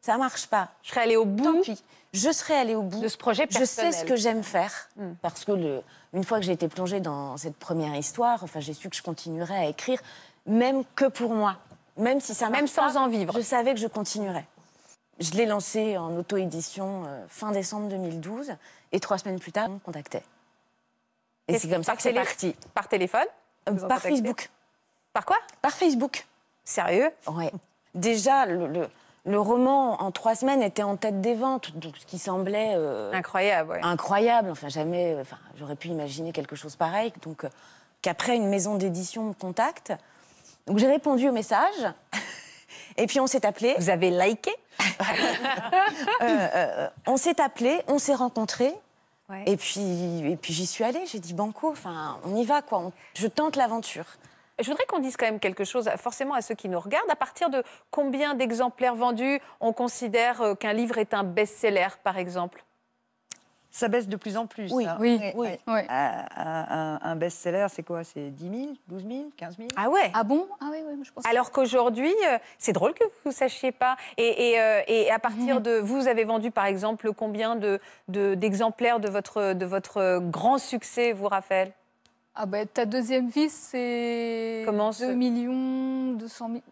Ça marche pas. Je serais allée au bout. Tant pis. Je serais allée au bout de ce projet personnel. Je sais ce que j'aime faire. Mmh. Parce que le, une fois que j'ai été plongée dans cette première histoire, enfin, j'ai su que je continuerais à écrire, même que pour moi. Même si ça marche, même sans pas, en vivre. Je savais que je continuerais. Je l'ai lancé en auto-édition euh, fin décembre deux mille douze. Et trois semaines plus tard, on me contactait. Et c'est comme ça que c'est parti. Par téléphone euh, Par Facebook. Par quoi? Par Facebook. Sérieux? Ouais. Déjà, le, le, le roman, en trois semaines, était en tête des ventes. Donc, ce qui semblait... Euh, incroyable, ouais. Incroyable. Enfin, jamais... Enfin, j'aurais pu imaginer quelque chose pareil. Donc, euh, qu'après, une maison d'édition me contacte. Donc j'ai répondu au message, et puis on s'est appelé. Vous avez liké? euh, euh, On s'est appelé, on s'est rencontrés, ouais. et puis, et puis j'y suis allée, j'ai dit banco, enfin, on y va, quoi. On, je tente l'aventure. Je voudrais qu'on dise quand même quelque chose, forcément, à ceux qui nous regardent. À partir de combien d'exemplaires vendus on considère qu'un livre est un best-seller, par exemple? Ça baisse de plus en plus. Oui, hein. oui, oui. oui. Un, un best-seller, c'est quoi? C'est dix mille, douze mille, quinze mille? Ah ouais? Ah bon? Ah oui, oui, je pense. Alors qu'aujourd'hui, c'est drôle que vous ne sachiez pas. Et, et, et à partir mmh. de... Vous avez vendu, par exemple, combien de, de, d'exemplaires de votre, de votre grand succès, vous, Raphaëlle? Ah ben, bah, ta deuxième vie, c'est... Comment ce... deux millions deux cent mille...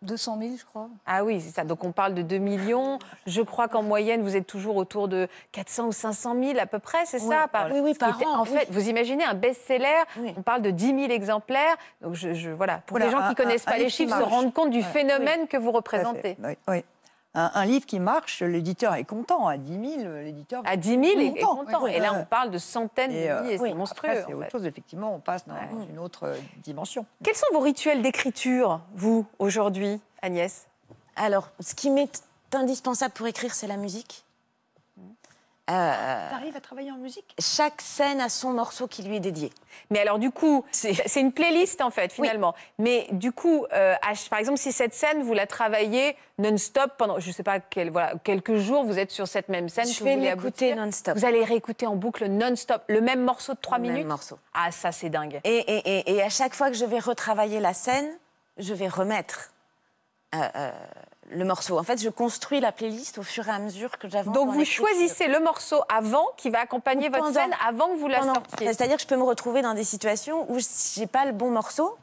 deux cent mille, je crois. Ah oui, c'est ça. Donc, on parle de deux millions. Je crois qu'en moyenne, vous êtes toujours autour de quatre cents ou cinq cent mille à peu près, c'est oui, ça par... Oui, oui, par an. En fait, oui. vous imaginez un best-seller, oui. on parle de dix mille exemplaires. Donc, je, je, voilà, pour voilà, les gens un, qui ne connaissent un, pas un les chiffres, se rendent compte du ouais, phénomène oui. que vous représentez. Oui, oui. Un, un livre qui marche, l'éditeur est content. À dix mille, l'éditeur à dix mille est content. Est content. Oui, oui, et là, on parle de centaines et de milliers. Euh, oui, c'est monstrueux. C'est autre chose. Effectivement, on passe dans ouais. une autre dimension. Quels sont vos rituels d'écriture, vous, aujourd'hui, Agnès? Alors, ce qui m'est indispensable pour écrire, c'est la musique. Euh, T'arrives à travailler en musique? Chaque scène a son morceau qui lui est dédié. Mais alors du coup, c'est une playlist en fait finalement. Oui. Mais du coup, euh, par exemple, si cette scène vous la travaillez non-stop pendant, je sais pas, quel, voilà, quelques jours, vous êtes sur cette même scène. Je vais l'écouter non-stop. Vous allez réécouter en boucle non-stop le même morceau de trois minutes. Le même morceau. Ah ça c'est dingue. Et, et, et, et à chaque fois que je vais retravailler la scène, je vais remettre. Euh, euh... le morceau. En fait, je construis la playlist au fur et à mesure que j'avance. Donc, vous choisissez le morceau avant, qui va accompagner pendant, votre scène, avant que vous la pendant. sortiez. C'est-à-dire que je peux me retrouver dans des situations où je n'ai pas le bon morceau.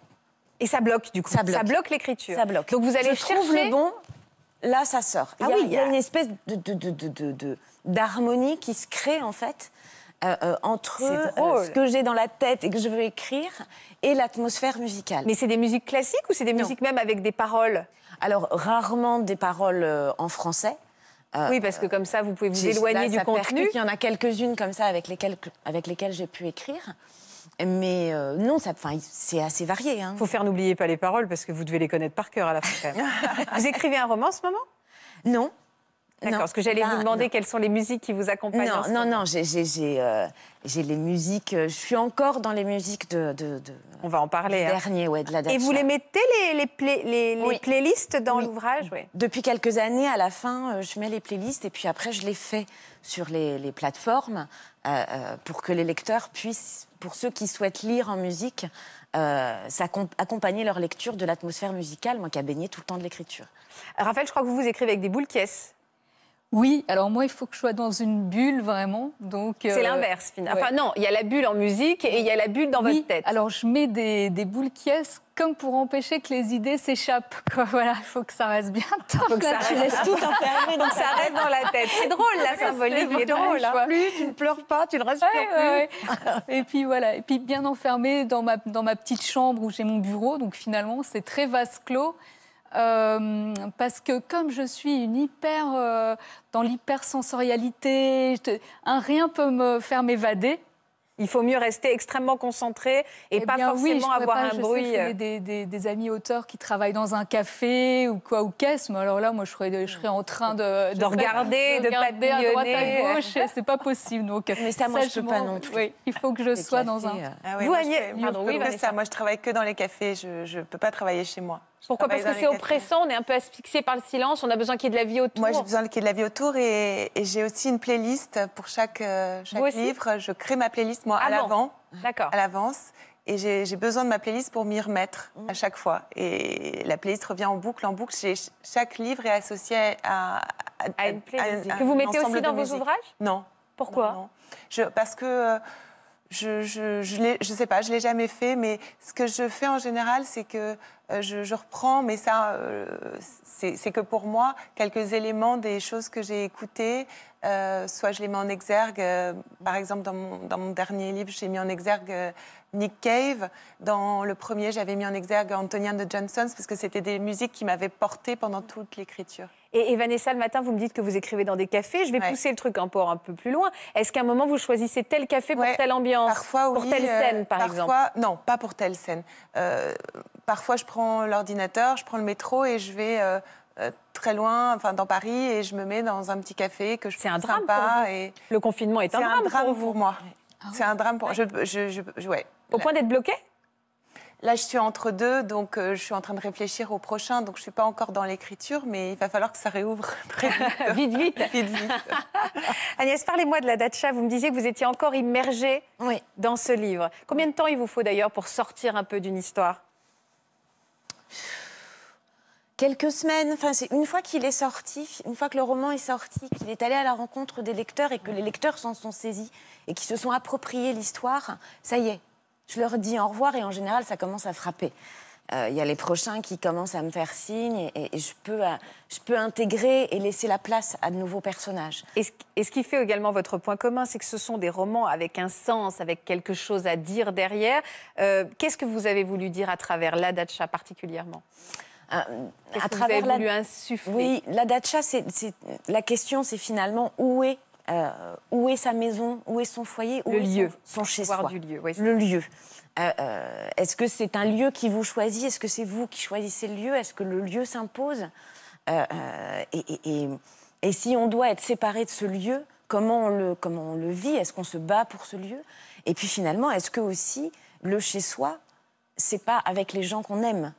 Et ça bloque, du coup. Ça bloque, bloque l'écriture. Ça bloque. Donc, vous allez je chercher... trouve le bon, là, ça sort. Ah il y a, oui, il y a une espèce de, de, de, de, de, de, d'harmonie qui se crée, en fait, Euh, euh, entre euh, ce que j'ai dans la tête et que je veux écrire et l'atmosphère musicale. Mais c'est des musiques classiques ou c'est des non. musiques même avec des paroles? Alors, rarement des paroles euh, en français. Euh, oui, parce que comme ça, vous pouvez vous éloigner là, du contenu. Il y en a quelques-unes comme ça avec lesquelles, avec lesquelles j'ai pu écrire. Mais euh, non, c'est assez varié. Il hein. faut faire n'oubliez pas les paroles parce que vous devez les connaître par cœur à la fin. Vous écrivez un roman en ce moment? Non. D'accord, parce que j'allais vous demander non. quelles sont les musiques qui vous accompagnent. Non, non, non, j'ai euh, les musiques, je suis encore dans les musiques de... de, de On va en parler. Hein. Dernier, ouais, de la Et vous les mettez, les, les, play, les, oui. les playlists dans oui. l'ouvrage oui. Depuis quelques années, à la fin, je mets les playlists et puis après, je les fais sur les, les plateformes euh, pour que les lecteurs puissent, pour ceux qui souhaitent lire en musique, Euh, ça accompagner leur lecture de l'atmosphère musicale, moi qui a baigné tout le temps de l'écriture. Raphaëlle, je crois que vous vous écrivez avec des boules-pièces. Oui, alors moi, il faut que je sois dans une bulle, vraiment. Donc, euh, c'est l'inverse, finalement. Ouais. Enfin, non, il y a la bulle en musique et il y a la bulle dans oui, votre tête. Alors, je mets des, des boules qui est comme pour empêcher que les idées s'échappent. Voilà, il faut que ça reste bien. Tant que ça reste... Tu laisses tout enfermer, donc ça reste dans la tête. C'est drôle, la symbolique. C'est drôle, hein. Plus tu ne pleures pas, tu ne respires ouais, plus. Ouais, ouais. Et puis, voilà. Et puis, bien enfermée dans ma, dans ma petite chambre où j'ai mon bureau. Donc, finalement, c'est très vase clos. Euh, parce que comme je suis une hyper, euh, dans l'hypersensorialité, un rien peut me faire m'évader. Il faut mieux rester extrêmement concentré et eh pas bien, forcément oui, avoir pas, un je bruit. Sais, je des, des, des amis auteurs qui travaillent dans un café ou quoi ou qu'est-ce, mais alors là, moi, je serais, je serais en train de, de regarder, de, de papillonner à droite à gauche. C'est pas possible. Donc, mais ça, moi, ça, je ne peux pas non plus. Oui, il faut que je les sois cafés, dans un. Ah oui, vous moi, alliez... je, pardon, oui, bah, ça. Moi, je travaille que dans les cafés. Je ne peux pas travailler chez moi. Je Pourquoi? Parce que c'est oppressant. On est un peu asphyxié par le silence. On a besoin qu'il y ait de la vie autour. Moi, j'ai besoin qu'il y ait de la vie autour et, et j'ai aussi une playlist pour chaque, chaque livre. Je crée ma playlist. Moi, à l'avant, à l'avance, et j'ai besoin de ma playlist pour m'y remettre mmh. à chaque fois. Et la playlist revient en boucle, en boucle. Chaque livre est associé à, à, à une playlist à, à, que vous mettez aussi dans vos musique. Ouvrages. Non. Pourquoi? Non, non. Je, parce que je je je, je sais pas, je l'ai jamais fait, mais ce que je fais en général, c'est que je, je reprends, mais ça, euh, c'est que pour moi, quelques éléments des choses que j'ai écoutées, euh, soit je les mets en exergue, euh, par exemple dans mon, dans mon dernier livre, j'ai mis en exergue euh, Nick Cave, dans le premier, j'avais mis en exergue Antonia Johnson, parce que c'était des musiques qui m'avaient portée pendant toute l'écriture. Et, et Vanessa, le matin, vous me dites que vous écrivez dans des cafés, je vais ouais. pousser le truc encore un peu plus loin. Est-ce qu'à un moment, vous choisissez tel café pour ouais. telle ambiance, parfois, pour oui, telle euh, scène, par parfois, exemple? Non, pas pour telle scène. Euh, parfois, je prends l'ordinateur, je prends le métro et je vais euh, euh, très loin, enfin dans Paris, et je me mets dans un petit café que je trouve sympa. C'est un drame pour vous. Le confinement est un drame, un drame pour, pour moi. Ah oui. C'est un drame pour moi. Ouais. Je, je, je, ouais. Au Là. Point d'être bloquée? Là, je suis entre deux, donc euh, je suis en train de réfléchir au prochain, donc je ne suis pas encore dans l'écriture, mais il va falloir que ça réouvre très vite. Vite, vite. Vite, vite. Agnès, parlez-moi de la datcha. Vous me disiez que vous étiez encore immergée oui. dans ce livre. Combien de temps il vous faut d'ailleurs pour sortir un peu d'une histoire? Quelques semaines, enfin, c'est une fois qu'il est sorti, une fois que le roman est sorti, qu'il est allé à la rencontre des lecteurs et que les lecteurs s'en sont saisis et qu'ils se sont appropriés l'histoire, ça y est, je leur dis au revoir et en général ça commence à frapper. Il euh, y a les prochains qui commencent à me faire signe et, et, et je, peux, euh, je peux intégrer et laisser la place à de nouveaux personnages. Et ce, et ce qui fait également votre point commun, c'est que ce sont des romans avec un sens, avec quelque chose à dire derrière. Euh, Qu'est-ce que vous avez voulu dire à travers la datcha particulièrement? Euh, à que travers vous avez voulu la... insuffler? Oui, la datcha, c'est, c'est... la question, c'est finalement où est, euh, où est sa maison, où est son foyer, où le est lieu. son, son chez-soi. Oui, le lieu. Euh, euh, est-ce que c'est un lieu qui vous choisit? Est-ce que c'est vous qui choisissez le lieu? Est-ce que le lieu s'impose? euh, euh, et, et, et, et si on doit être séparé de ce lieu, comment on le, comment on le vit? Est-ce qu'on se bat pour ce lieu? Et puis finalement, est-ce que aussi le chez-soi, c'est pas avec les gens qu'on aime?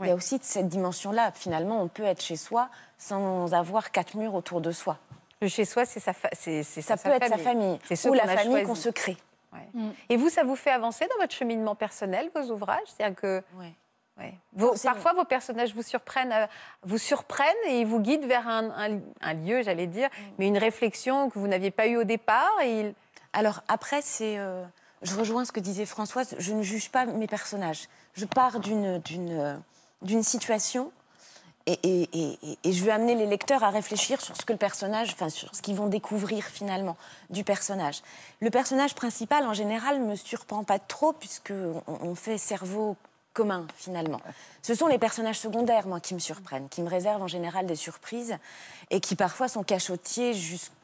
Oui. Il y a aussi cette dimension-là. Finalement, on peut être chez soi sans avoir quatre murs autour de soi. Le chez-soi, c'est sa, fa... c'est, c'est ça sa famille. Ça peut être sa famille, c'est ou la famille qu'on se crée. Ouais. Mm. Et vous, ça vous fait avancer dans votre cheminement personnel, vos ouvrages? C'est-à-dire que ouais. Ouais. Vos, parfois, vos personnages vous surprennent, euh, vous surprennent et ils vous guident vers un, un, un lieu, j'allais dire, mm. mais une réflexion que vous n'aviez pas eue au départ. Et il... Alors après, c'est, euh, je rejoins ce que disait Françoise, je ne juge pas mes personnages. Je pars d'une, d'une, d'une situation et, et, et, et je veux amener les lecteurs à réfléchir sur ce que le personnage, enfin sur ce qu'ils vont découvrir finalement du personnage. Le personnage principal en général me surprend pas trop puisque on, on fait cerveau commun finalement. Ce sont les personnages secondaires moi qui me surprennent, qui me réservent en général des surprises et qui parfois sont cachotiers jusqu'à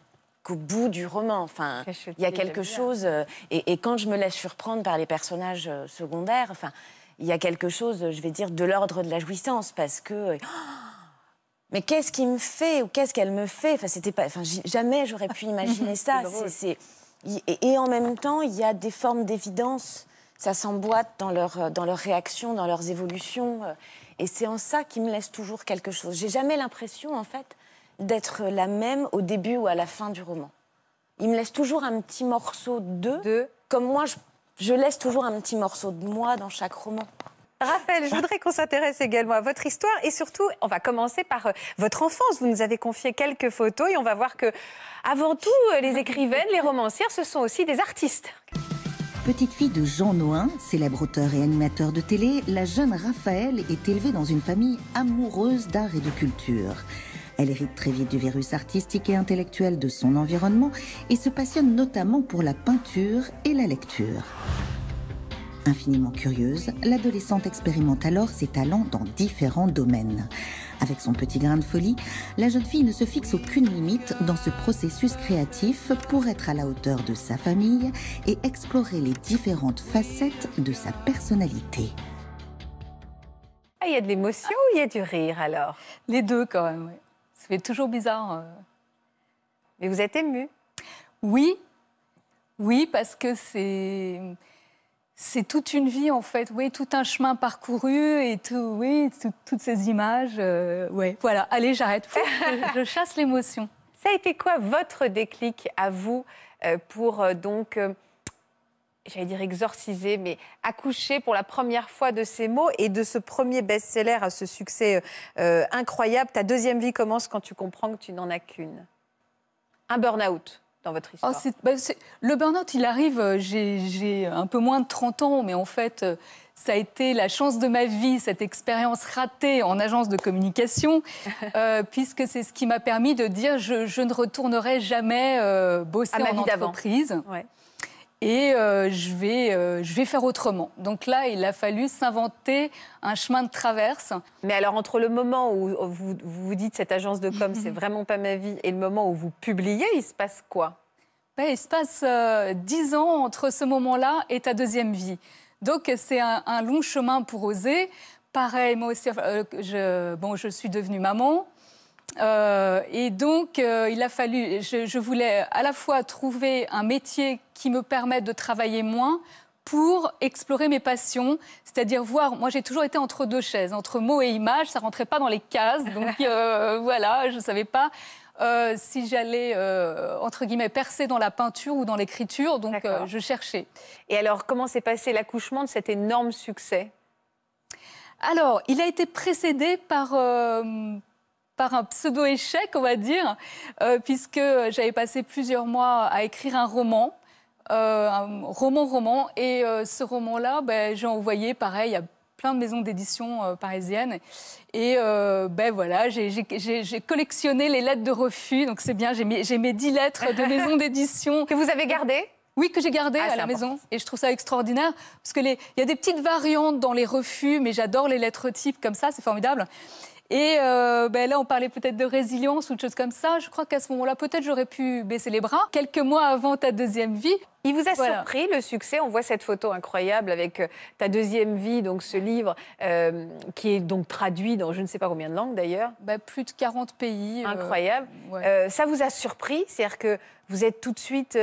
qu'au bout du roman, enfin, il y a quelque chose. Euh, et, et quand je me laisse surprendre par les personnages euh, secondaires, enfin, il y a quelque chose, je vais dire, de l'ordre de la jouissance, parce que. Oh, mais qu'est-ce qu'il me fait ou qu'est-ce qu'elle me fait? Enfin, c'était pas. Enfin, jamais j'aurais pu imaginer ça. C'est, c'est... Et, et en même temps, il y a des formes d'évidence. Ça s'emboîte dans leur dans leurs réactions, dans leurs évolutions. Euh, et c'est en ça qui me laisse toujours quelque chose. J'ai jamais l'impression, en fait, d'être la même au début ou à la fin du roman. Il me laisse toujours un petit morceau d'eux, de... comme moi, je, je laisse toujours un petit morceau de moi dans chaque roman. Raphaëlle, je voudrais qu'on s'intéresse également à votre histoire et surtout, on va commencer par votre enfance. Vous nous avez confié quelques photos et on va voir que, avant tout, les écrivaines, les romancières, ce sont aussi des artistes. Petite fille de Jean Nohain, célèbre auteur et animateur de télé, la jeune Raphaëlle est élevée dans une famille amoureuse d'art et de culture. Elle hérite très vite du virus artistique et intellectuel de son environnement et se passionne notamment pour la peinture et la lecture. Infiniment curieuse, l'adolescente expérimente alors ses talents dans différents domaines. Avec son petit grain de folie, la jeune fille ne se fixe aucune limite dans ce processus créatif pour être à la hauteur de sa famille et explorer les différentes facettes de sa personnalité. Ah, il y a de l'émotion ou il y a du rire alors? Les deux quand même, oui. Ça fait toujours bizarre. Mais vous êtes émue? Oui, oui, parce que c'est... C'est toute une vie, en fait, oui, tout un chemin parcouru et tout, oui, tout, toutes ces images. Euh, ouais. Voilà, allez, j'arrête. Je, je chasse l'émotion. Ça a été quoi votre déclic à vous pour euh, donc, euh, j'allais dire exorciser, mais accoucher pour la première fois de ces mots et de ce premier best-seller à ce succès euh, incroyable? Ta deuxième vie commence quand tu comprends que tu n'en as qu'une. Un burn-out dans votre histoire. Oh, bah, le burn-out, il arrive, j'ai un peu moins de trente ans, mais en fait, ça a été la chance de ma vie, cette expérience ratée en agence de communication, euh, puisque c'est ce qui m'a permis de dire je, je ne retournerai jamais euh, bosser en entreprise. Ouais. Et euh, je, vais, euh, je vais faire autrement. Donc là, il a fallu s'inventer un chemin de traverse. Mais alors, entre le moment où vous vous dites cette agence de com, c'est vraiment pas ma vie, et le moment où vous publiez, il se passe quoi? Ben, il se passe euh, dix ans entre ce moment-là et ta deuxième vie. Donc c'est un, un long chemin pour oser. Pareil, moi aussi, euh, je, bon, je suis devenue maman. Euh, et donc, euh, il a fallu... Je, je voulais à la fois trouver un métier qui me permette de travailler moins pour explorer mes passions, c'est-à-dire voir... Moi, j'ai toujours été entre deux chaises, entre mots et images, ça ne rentrait pas dans les cases, donc euh, voilà, je ne savais pas euh, si j'allais, euh, entre guillemets, percer dans la peinture ou dans l'écriture, donc euh, je cherchais. Et alors, comment s'est passé l'accouchement de cet énorme succès? Alors, il a été précédé par... Euh, par un pseudo-échec, on va dire, euh, puisque j'avais passé plusieurs mois à écrire un roman, euh, un roman-roman, et euh, ce roman-là, ben, j'ai envoyé, pareil, à plein de maisons d'édition euh, parisiennes, et euh, ben voilà, j'ai collectionné les lettres de refus, donc c'est bien, j'ai mes, mes dix lettres de maisons d'édition. Que vous avez gardées? Oui, que j'ai gardé ah, à la important. maison. Et je trouve ça extraordinaire, parce que les... y a des petites variantes dans les refus, mais j'adore les lettres types comme ça, c'est formidable. Et euh, ben là, on parlait peut-être de résilience ou de choses comme ça. Je crois qu'à ce moment-là, peut-être j'aurais pu baisser les bras. Quelques mois avant ta deuxième vie. Il vous a voilà. surpris, le succès. On voit cette photo incroyable avec ta deuxième vie, donc ce livre euh, qui est donc traduit dans je ne sais pas combien de langues d'ailleurs. Bah, plus de quarante pays. Incroyable. Euh, ouais. euh, ça vous a surpris? C'est-à-dire que vous êtes tout de suite,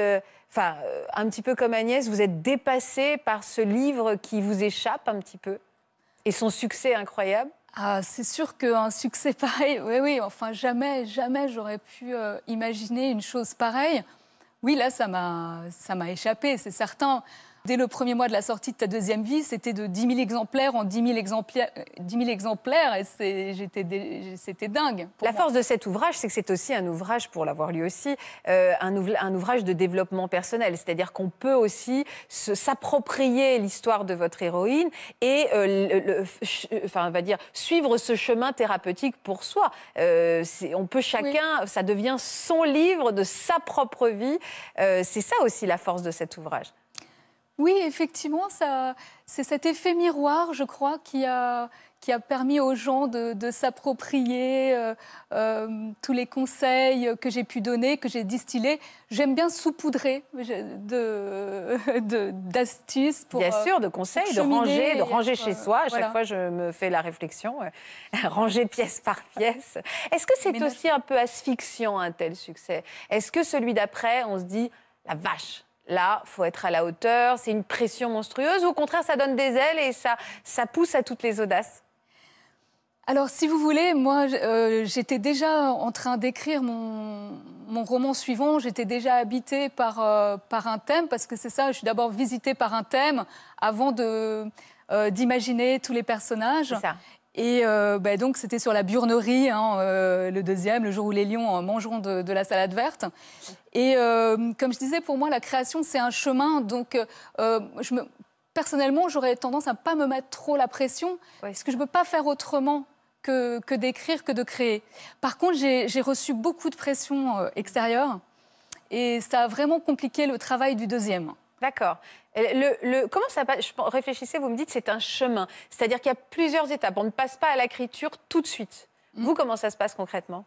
enfin euh, un petit peu comme Agnès, vous êtes dépassée par ce livre qui vous échappe un petit peu et son succès incroyable? Ah, c'est sûr qu'un succès pareil, oui, oui, enfin jamais, jamais j'aurais pu euh, imaginer une chose pareille. Oui, là, ça m'a échappé, c'est certain. Dès le premier mois de la sortie de ta deuxième vie, c'était de dix mille exemplaires en dix mille exemplaires, dix mille exemplaires et c'était dingue. La moi. force de cet ouvrage, c'est que c'est aussi un ouvrage, pour l'avoir lu aussi, euh, un, ouv un ouvrage de développement personnel. C'est-à-dire qu'on peut aussi s'approprier l'histoire de votre héroïne et euh, le, le, enfin, on va dire, suivre ce chemin thérapeutique pour soi. Euh, on peut chacun, oui. ça devient son livre de sa propre vie. Euh, c'est ça aussi la force de cet ouvrage. Oui, effectivement, c'est cet effet miroir, je crois, qui a, qui a permis aux gens de, de s'approprier euh, euh, tous les conseils que j'ai pu donner, que j'ai distillés. J'aime bien saupoudrer d'astuces. Bien euh, sûr, de conseils, de ranger, de ranger chez euh, soi. À voilà. chaque fois, je me fais la réflexion, ranger pièce par pièce. Est-ce que c'est aussi un peu asphyxiant, un tel succès? Est-ce que celui d'après, on se dit, la vache? Là, il faut être à la hauteur, c'est une pression monstrueuse. Ou au contraire, ça donne des ailes et ça, ça pousse à toutes les audaces? Alors, si vous voulez, moi, euh, j'étais déjà en train d'écrire mon, mon roman suivant. J'étais déjà habitée par, euh, par un thème, parce que c'est ça, je suis d'abord visitée par un thème avant de... euh, d'imaginer tous les personnages. Ça. Et euh, bah, donc c'était sur la Burnerie, hein, euh, le deuxième, le jour où les lions euh, mangeront de, de la salade verte. Et euh, comme je disais, pour moi, la création, c'est un chemin. Donc, euh, je me... personnellement, j'aurais tendance à ne pas me mettre trop la pression, oui. parce que je ne peux pas faire autrement que, que d'écrire, que de créer. Par contre, j'ai reçu beaucoup de pression extérieure, et ça a vraiment compliqué le travail du deuxième. D'accord. Le, le, comment ça passe? Réfléchissez, vous me dites c'est un chemin. C'est-à-dire qu'il y a plusieurs étapes. On ne passe pas à l'écriture tout de suite. Mmh. Vous, comment ça se passe concrètement?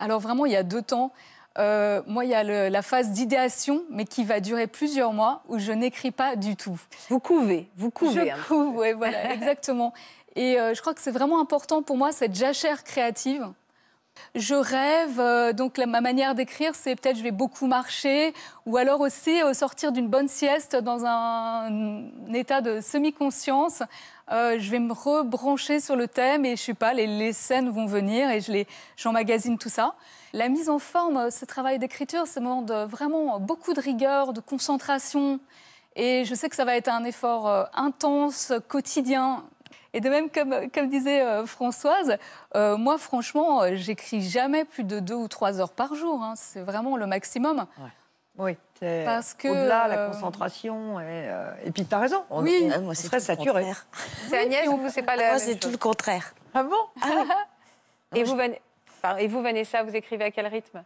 Alors vraiment, il y a deux temps. Euh, moi, il y a le, la phase d'idéation, mais qui va durer plusieurs mois, où je n'écris pas du tout. Vous couvez, vous couvez. Je couve, oui, voilà, exactement. Et euh, je crois que c'est vraiment important pour moi, cette jachère créative. Je rêve, euh, donc la, ma manière d'écrire, c'est peut-être je vais beaucoup marcher, ou alors aussi euh, sortir d'une bonne sieste dans un, un état de semi-conscience. Euh, je vais me rebrancher sur le thème et je sais pas, les, les scènes vont venir et je les, j'emmagasine tout ça. La mise en forme, ce travail d'écriture, ça demande vraiment beaucoup de rigueur, de concentration. Et je sais que ça va être un effort euh, intense, quotidien. Et de même, comme, comme disait euh, Françoise, euh, moi, franchement, euh, j'écris jamais plus de deux ou trois heures par jour. Hein, c'est vraiment le maximum. Ouais. Oui, parce que au-delà, euh... la concentration. Et, euh... et puis, tu as raison. On, oui, on, on, moi, c'est très saturé. C'est Agnès, ou c'est pas la Moi, c'est tout le contraire. Ah bon? Ah, oui. Et, vous, Van... et vous, Vanessa, vous écrivez à quel rythme?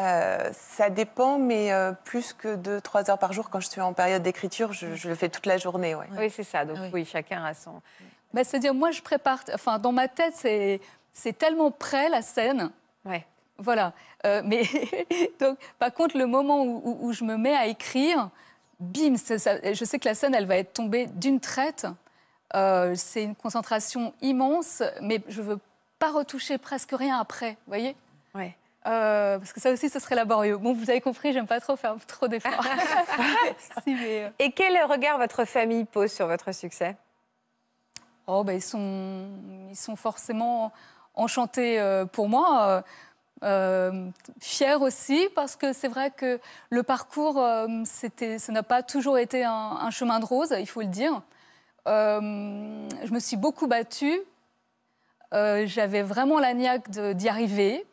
Euh, ça dépend, mais euh, plus que deux trois heures par jour. Quand je suis en période d'écriture, je, je le fais toute la journée. Ouais. Oui, c'est ça. Donc, oui, oui chacun a son... Bah, c'est-à-dire, moi, je prépare... Enfin, dans ma tête, c'est tellement prêt, la scène. Ouais. Voilà. Euh, mais donc, par contre, le moment où, où, où je me mets à écrire, bim, ça, je sais que la scène, elle va être tombée d'une traite. Euh, c'est une concentration immense, mais je veux pas retoucher presque rien après, vous voyez? Ouais. Euh, parce que ça aussi, ce serait laborieux. Bon, vous avez compris, j'aime pas trop faire trop d'efforts. Si, mais, euh... Et quel regard votre famille pose sur votre succès? Oh, ben, ils, sont, ils sont forcément enchantés euh, pour moi, euh, euh, fiers aussi, parce que c'est vrai que le parcours, euh, ça n'a pas toujours été un, un chemin de rose, il faut le dire. Euh, je me suis beaucoup battue, euh, j'avais vraiment la niaque d'y arriver,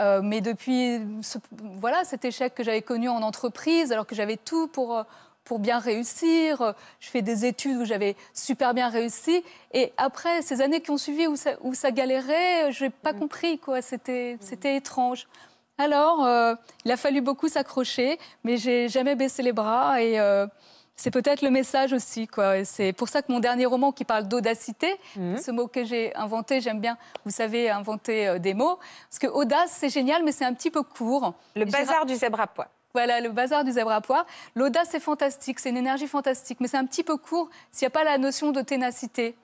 euh, mais depuis ce, voilà, cet échec que j'avais connu en entreprise, alors que j'avais tout pour... pour bien réussir, je fais des études où j'avais super bien réussi. Et après, ces années qui ont suivi où ça, où ça galérait, je n'ai pas mmh. compris, quoi. C'était mmh. étrange. Alors, euh, il a fallu beaucoup s'accrocher, mais je n'ai jamais baissé les bras. Et euh, c'est peut-être le message aussi, quoi. C'est pour ça que mon dernier roman qui parle d'audacité, mmh. ce mot que j'ai inventé, j'aime bien, vous savez, inventer euh, des mots. Parce que audace, c'est génial, mais c'est un petit peu court. Le bazar du zèbre à pois. Voilà, le bazar du zèbre à pois. L'audace, c'est fantastique, c'est une énergie fantastique, mais c'est un petit peu court s'il n'y a pas la notion de ténacité.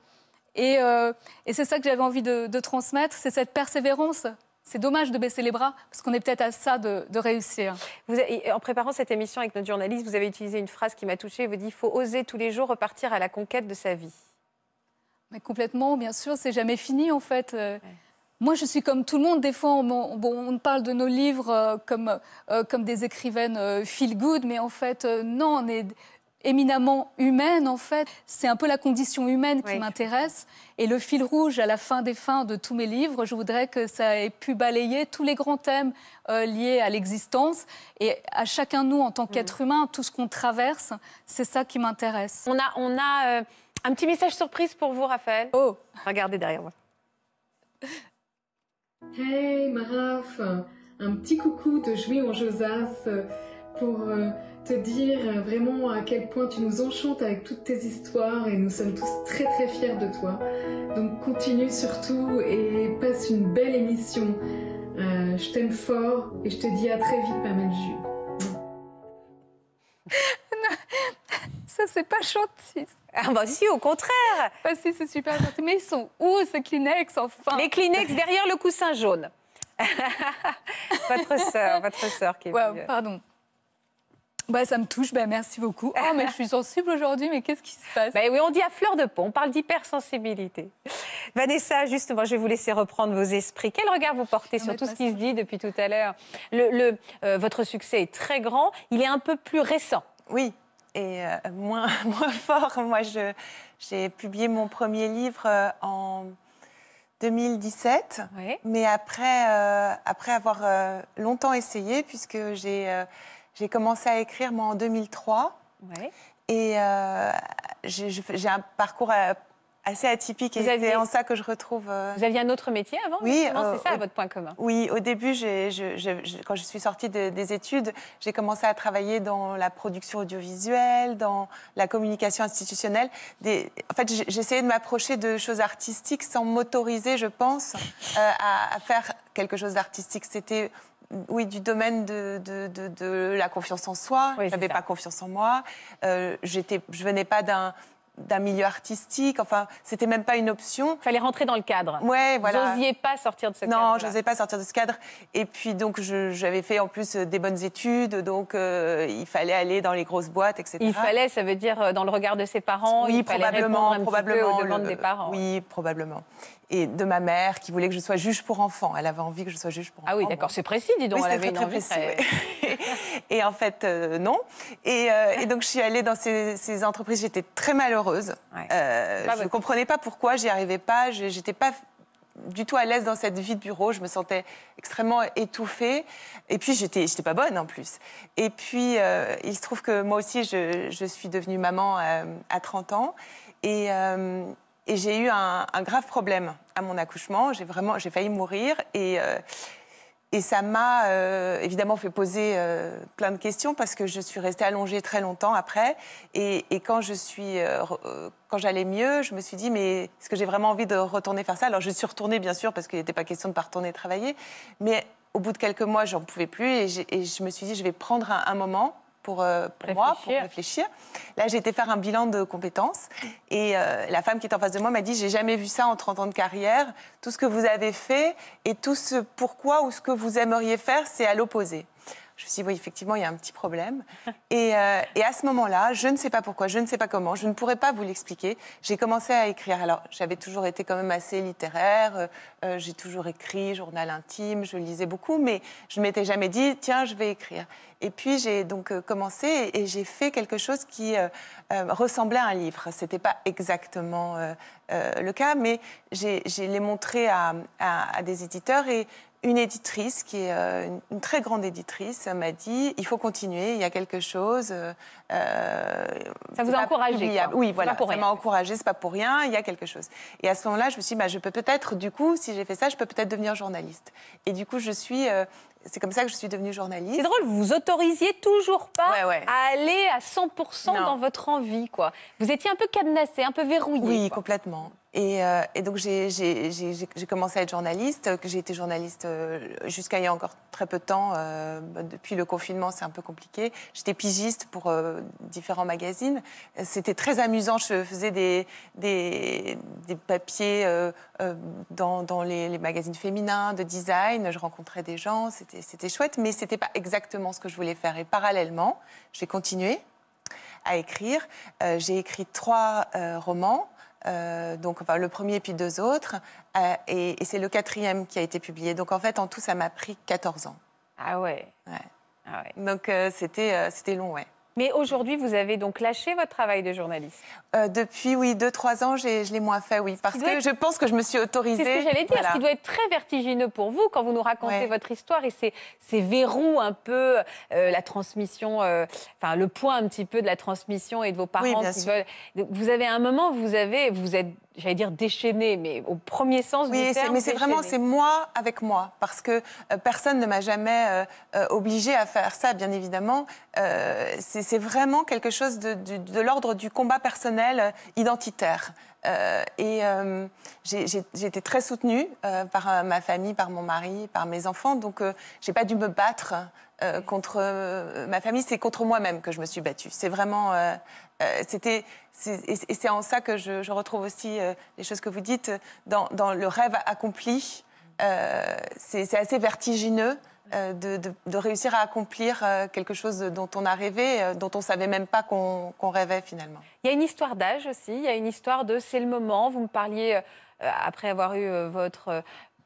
Et, euh, et c'est ça que j'avais envie de, de transmettre, c'est cette persévérance. C'est dommage de baisser les bras, parce qu'on est peut-être à ça de, de réussir. Vous avez, en préparant cette émission avec notre journaliste, vous avez utilisé une phrase qui m'a touchée, vous dit « il faut oser tous les jours repartir à la conquête de sa vie ». Mais complètement, bien sûr, c'est jamais fini en fait. Ouais. Moi, je suis comme tout le monde. Des fois, on, bon, on parle de nos livres euh, comme, euh, comme des écrivaines euh, feel-good, mais en fait, euh, non, on est éminemment humaine, en fait. C'est un peu la condition humaine qui oui. m'intéresse. Et le fil rouge, à la fin des fins de tous mes livres, je voudrais que ça ait pu balayer tous les grands thèmes euh, liés à l'existence. Et à chacun de nous, en tant qu'être mmh. humain, tout ce qu'on traverse, c'est ça qui m'intéresse. On a, on a euh, un petit message surprise pour vous, Raphaëlle. Oh, regardez derrière moi. Hey Maraf, un petit coucou de Jouy en Josas pour te dire vraiment à quel point tu nous enchantes avec toutes tes histoires et nous sommes tous très très fiers de toi. Donc continue surtout et passe une belle émission. Euh, je t'aime fort et je te dis à très vite, Pamela Jules. Ça, c'est pas gentil. Ah bah si, au contraire. Bah si, c'est super gentil. Mais ils sont où, ces Kleenex, enfin? Les Kleenex derrière le coussin jaune. Votre sœur, votre sœur qui est wow, venue. Pardon. Bah, ça me touche, bah, merci beaucoup. Oh, mais je suis sensible aujourd'hui, mais qu'est-ce qui se passe? Bah, oui, on dit à fleur de peau, on parle d'hypersensibilité. Vanessa, justement, je vais vous laisser reprendre vos esprits. Quel regard vous portez sur tout ce qui se dit depuis tout à l'heure? le, le, euh, Votre succès est très grand, il est un peu plus récent. Oui. et euh, moins, moins fort. Moi, j'ai publié mon premier livre en deux mille dix-sept, oui. mais après, euh, après avoir euh, longtemps essayé, puisque j'ai euh, j'ai commencé à écrire moi en deux mille trois. Oui. Et euh, j'ai un parcours assez atypique. Vous et aviez... c'est en ça que je retrouve... Euh... Vous aviez un autre métier avant? Oui. Euh, c'est ça, au... votre point commun. Oui, au début, je, je, je, quand je suis sortie de, des études, j'ai commencé à travailler dans la production audiovisuelle, dans la communication institutionnelle. Des... En fait, j'essayais de m'approcher de choses artistiques sans m'autoriser, je pense, euh, à, à faire quelque chose d'artistique. C'était... Oui, du domaine de, de, de, de la confiance en soi. Oui, je n'avais pas confiance en moi. Euh, j'étais, je venais pas d'un d'un milieu artistique. Enfin, c'était même pas une option. Il fallait rentrer dans le cadre. Ouais, voilà. Vous n'osiez pas sortir de ce cadre. Non, je n'osais pas sortir de ce cadre. Et puis, donc, j'avais fait en plus des bonnes études. Donc, euh, il fallait aller dans les grosses boîtes, et cetera. Il fallait, ça veut dire dans le regard de ses parents. Oui, il probablement. Fallait un probablement. Petit peu aux demandes le, des parents. Oui, probablement. Et de ma mère qui voulait que je sois juge pour enfants. Elle avait envie que je sois juge pour enfants. Ah oui, d'accord, bon. C'est précis, dis donc. Oui, elle avait très, une envie précis, très... ouais. Et en fait, euh, non. Et, euh, et donc, je suis allée dans ces, ces entreprises. J'étais très malheureuse. Ouais. Euh, je ne comprenais pas pourquoi, j'y arrivais pas. Je n'étais pas du tout à l'aise dans cette vie de bureau. Je me sentais extrêmement étouffée. Et puis, je n'étais pas bonne, en plus. Et puis, euh, il se trouve que moi aussi, je, je suis devenue maman euh, à trente ans. Et... Euh, Et j'ai eu un, un grave problème à mon accouchement. J'ai vraiment, j'ai failli mourir. Et, euh, et ça m'a euh, évidemment fait poser euh, plein de questions parce que je suis restée allongée très longtemps après. Et, et quand je suis, euh, quand j'allais mieux, je me suis dit, mais est-ce que j'ai vraiment envie de retourner faire ça? Alors je suis retournée, bien sûr, parce qu'il n'était pas question de ne pas retourner travailler. Mais au bout de quelques mois, j'en pouvais plus. Et, et je me suis dit, je vais prendre un, un moment. Pour, euh, pour moi, pour réfléchir. Là, j'ai été faire un bilan de compétences. Et euh, la femme qui est en face de moi m'a dit « J'ai jamais vu ça en trente ans de carrière. Tout ce que vous avez fait et tout ce pourquoi ou ce que vous aimeriez faire, c'est à l'opposé. » Je me suis dit « Oui, effectivement, il y a un petit problème. Et, » euh, et à ce moment-là, je ne sais pas pourquoi, je ne sais pas comment, je ne pourrais pas vous l'expliquer. J'ai commencé à écrire. Alors, j'avais toujours été quand même assez littéraire. Euh, j'ai toujours écrit, journal intime, je lisais beaucoup. Mais je ne m'étais jamais dit « Tiens, je vais écrire ». Et puis, j'ai donc commencé et j'ai fait quelque chose qui euh, euh, ressemblait à un livre. Ce n'était pas exactement euh, euh, le cas, mais j'ai les montré à, à, à des éditeurs. Et une éditrice, qui est euh, une, une très grande éditrice, m'a dit « Il faut continuer, il y a quelque chose. Euh, » Ça vous a encouragé? Oui, voilà, ça m'a encouragée, c'est pas pour rien, il y a quelque chose. Et à ce moment-là, je me suis dit bah, « Je peux peut-être, du coup, si j'ai fait ça, je peux peut-être devenir journaliste. » Et du coup, je suis... Euh, C'est comme ça que je suis devenue journaliste. C'est drôle, vous vous autorisiez toujours pas ouais, ouais. à aller à cent pour cent non. dans votre envie, quoi. Vous étiez un peu cadenassée, un peu verrouillée. Oui, quoi. Complètement. Et, euh, et donc, j'ai commencé à être journaliste. J'ai été journaliste jusqu'à il y a encore très peu de temps. Euh, depuis le confinement, c'est un peu compliqué. J'étais pigiste pour euh, différents magazines. C'était très amusant. Je faisais des, des, des papiers euh, dans, dans les, les magazines féminins, de design. Je rencontrais des gens. C'était chouette, mais ce n'était pas exactement ce que je voulais faire. Et parallèlement, j'ai continué à écrire. Euh, j'ai écrit trois euh, romans. Euh, donc, enfin, le premier puis deux autres. Euh, et et c'est le quatrième qui a été publié. Donc, en fait, en tout, ça m'a pris quatorze ans. Ah ouais, ouais. Ah ouais. Donc, euh, c'était euh, c'était long, ouais. Mais aujourd'hui, vous avez donc lâché votre travail de journaliste? euh, Depuis, oui, deux trois ans, je l'ai moins fait, oui. Parce que être... je pense que je me suis autorisée... C'est ce que j'allais dire, voilà. Ce qui doit être très vertigineux pour vous quand vous nous racontez ouais. votre histoire et ces, ces verrous un peu, euh, la transmission, enfin euh, le poids un petit peu de la transmission et de vos parents oui, bien qui sûr. Veulent... Vous avez à un moment, vous avez, vous êtes... J'allais dire déchaînée, mais au premier sens oui, du terme. Mais c'est vraiment, c'est moi avec moi. Parce que euh, personne ne m'a jamais euh, euh, obligée à faire ça, bien évidemment. Euh, c'est vraiment quelque chose de, de, de l'ordre du combat personnel identitaire. Euh, et euh, j'ai été très soutenue euh, par euh, ma famille, par mon mari, par mes enfants. Donc, euh, je n'ai pas dû me battre euh, contre euh, ma famille. C'est contre moi-même que je me suis battue. C'est vraiment... Euh, euh, c'était, et c'est en ça que je, je retrouve aussi euh, les choses que vous dites. Dans, dans le rêve accompli, euh, c'est assez vertigineux euh, de, de, de réussir à accomplir euh, quelque chose dont on a rêvé, euh, dont on ne savait même pas qu'on qu'on rêvait finalement. Il y a une histoire d'âge aussi, il y a une histoire de c'est le moment. Vous me parliez, euh, après avoir eu euh, votre euh,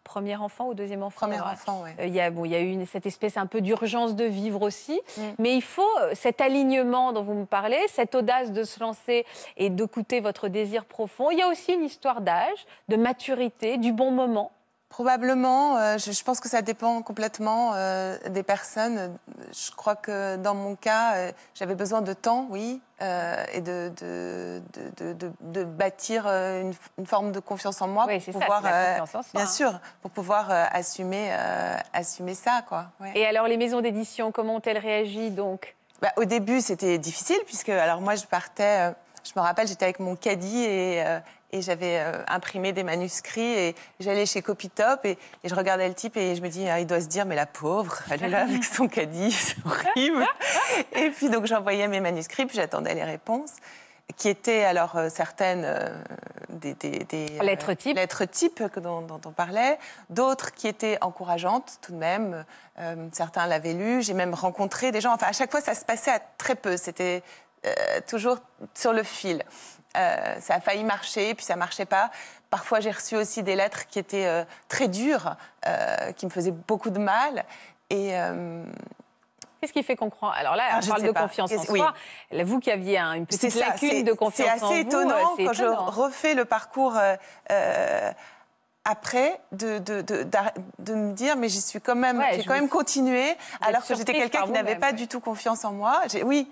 Premier enfant ou deuxième enfant. Premier enfant, oui. Il y a, bon, il y a eu une, cette espèce un peu d'urgence de vivre aussi. Mm. Mais il faut cet alignement dont vous me parlez, cette audace de se lancer et d'écouter votre désir profond. Il y a aussi une histoire d'âge, de maturité, du bon moment. Probablement. Euh, je, je pense que ça dépend complètement euh, des personnes. Je crois que dans mon cas, euh, j'avais besoin de temps, oui, euh, et de, de, de, de, de, de bâtir une, une forme de confiance en moi. Oui, c'est ça, c'est la confiance en soi, bien sûr, pour pouvoir euh, assumer, euh, assumer ça, quoi. Ouais. Et alors, les maisons d'édition, comment ont-elles réagi, donc ? Bah, au début, c'était difficile, puisque alors moi, je partais... Euh, je me rappelle, j'étais avec mon caddie et... Euh, Et j'avais euh, imprimé des manuscrits et j'allais chez Copytop et, et je regardais le type et je me dis, ah, il doit se dire, mais la pauvre, elle est là avec son caddie, c'est horrible. Et puis donc j'envoyais mes manuscrits, puis j'attendais les réponses, qui étaient alors euh, certaines euh, des, des, des euh, lettres types, lettres types que, dont, dont on parlait, d'autres qui étaient encourageantes tout de même. Euh, certains l'avaient lu, j'ai même rencontré des gens. Enfin, à chaque fois, ça se passait à très peu, c'était euh, toujours sur le fil. Euh, ça a failli marcher, puis ça ne marchait pas. Parfois, j'ai reçu aussi des lettres qui étaient euh, très dures, euh, qui me faisaient beaucoup de mal. Et... Euh... Qu'est-ce qui fait qu'on croit? Alors là, Alors, on parle de pas. confiance en soi. Oui. Vous qui aviez hein, une petite ça, lacune de confiance en vous... C'est assez étonnant quand étonnant. je refais le parcours... Euh, euh, Après, de, de, de, de, de me dire, mais j'y suis quand même, ouais, j'ai quand même continué, alors que j'étais quelqu'un qui n'avait pas ouais. du tout confiance en moi. Oui,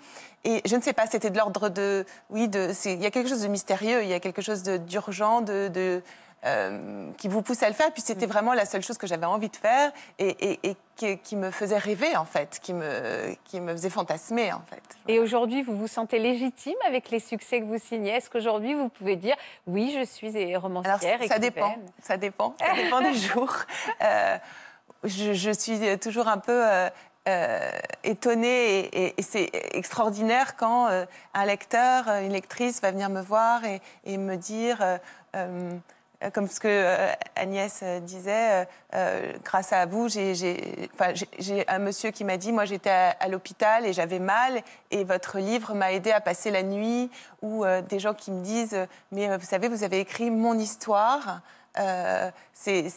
et je ne sais pas, c'était de l'ordre de, oui, de, il y a quelque chose de mystérieux, il y a quelque chose d'urgent, de, de, de euh, qui vous pousse à le faire. Puis c'était vraiment la seule chose que j'avais envie de faire et, et, et qui, qui me faisait rêver en fait, qui me, qui me faisait fantasmer en fait. Et aujourd'hui, vous vous sentez légitime avec les succès que vous signez? Est-ce qu'aujourd'hui, vous pouvez dire « oui, je suis romancière » Alors, ça dépend, ça dépend, ça dépend des jours. Euh, je, je suis toujours un peu euh, euh, étonnée et, et, et c'est extraordinaire quand euh, un lecteur, une lectrice va venir me voir et, et me dire euh, « euh, Comme ce que euh, Agnès disait, euh, euh, grâce à vous, j'ai un monsieur qui m'a dit, moi j'étais à, à l'hôpital et j'avais mal, et votre livre m'a aidé à passer la nuit, ou euh, des gens qui me disent, mais euh, vous savez, vous avez écrit mon histoire, euh, c'est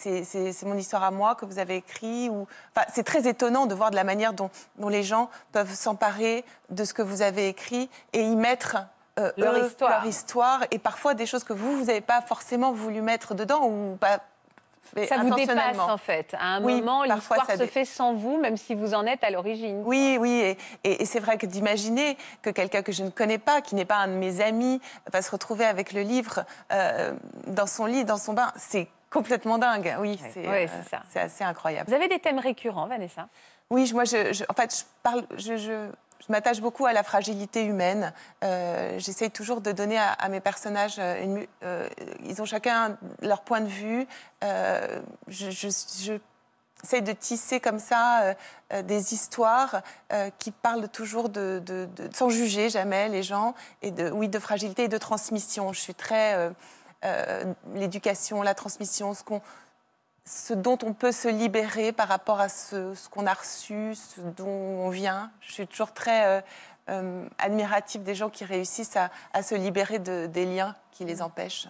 mon histoire à moi que vous avez écrit. Ou... Enfin, c'est très étonnant de voir de la manière dont, dont les gens peuvent s'emparer de ce que vous avez écrit et y mettre... Euh, leur, eux, histoire. leur histoire et parfois des choses que vous, vous n'avez pas forcément voulu mettre dedans ou pas fait intentionnellement. Ça vous dépasse en fait. À un oui, moment, l'histoire se dé... fait sans vous, même si vous en êtes à l'origine. Oui, oui. Et, et, et c'est vrai que d'imaginer que quelqu'un que je ne connais pas, qui n'est pas un de mes amis, va se retrouver avec le livre euh, dans son lit, dans son bain, c'est complètement dingue. Oui, oui. c'est oui, euh, assez incroyable. Vous avez des thèmes récurrents, Vanessa? Oui, moi, je, je, en fait, je parle... Je, je... Je m'attache beaucoup à la fragilité humaine. Euh, J'essaye toujours de donner à, à mes personnages... Une, euh, ils ont chacun leur point de vue. Euh, je, je, je... J'essaie de tisser comme ça euh, euh, des histoires euh, qui parlent toujours de, de, de... sans juger jamais les gens. Et de, oui, de fragilité et de transmission. Je suis très... Euh, euh, l'éducation, la transmission, ce qu'on... ce dont on peut se libérer par rapport à ce, ce qu'on a reçu, ce dont on vient. Je suis toujours très euh, euh, admirative des gens qui réussissent à, à se libérer de, des liens qui les empêchent.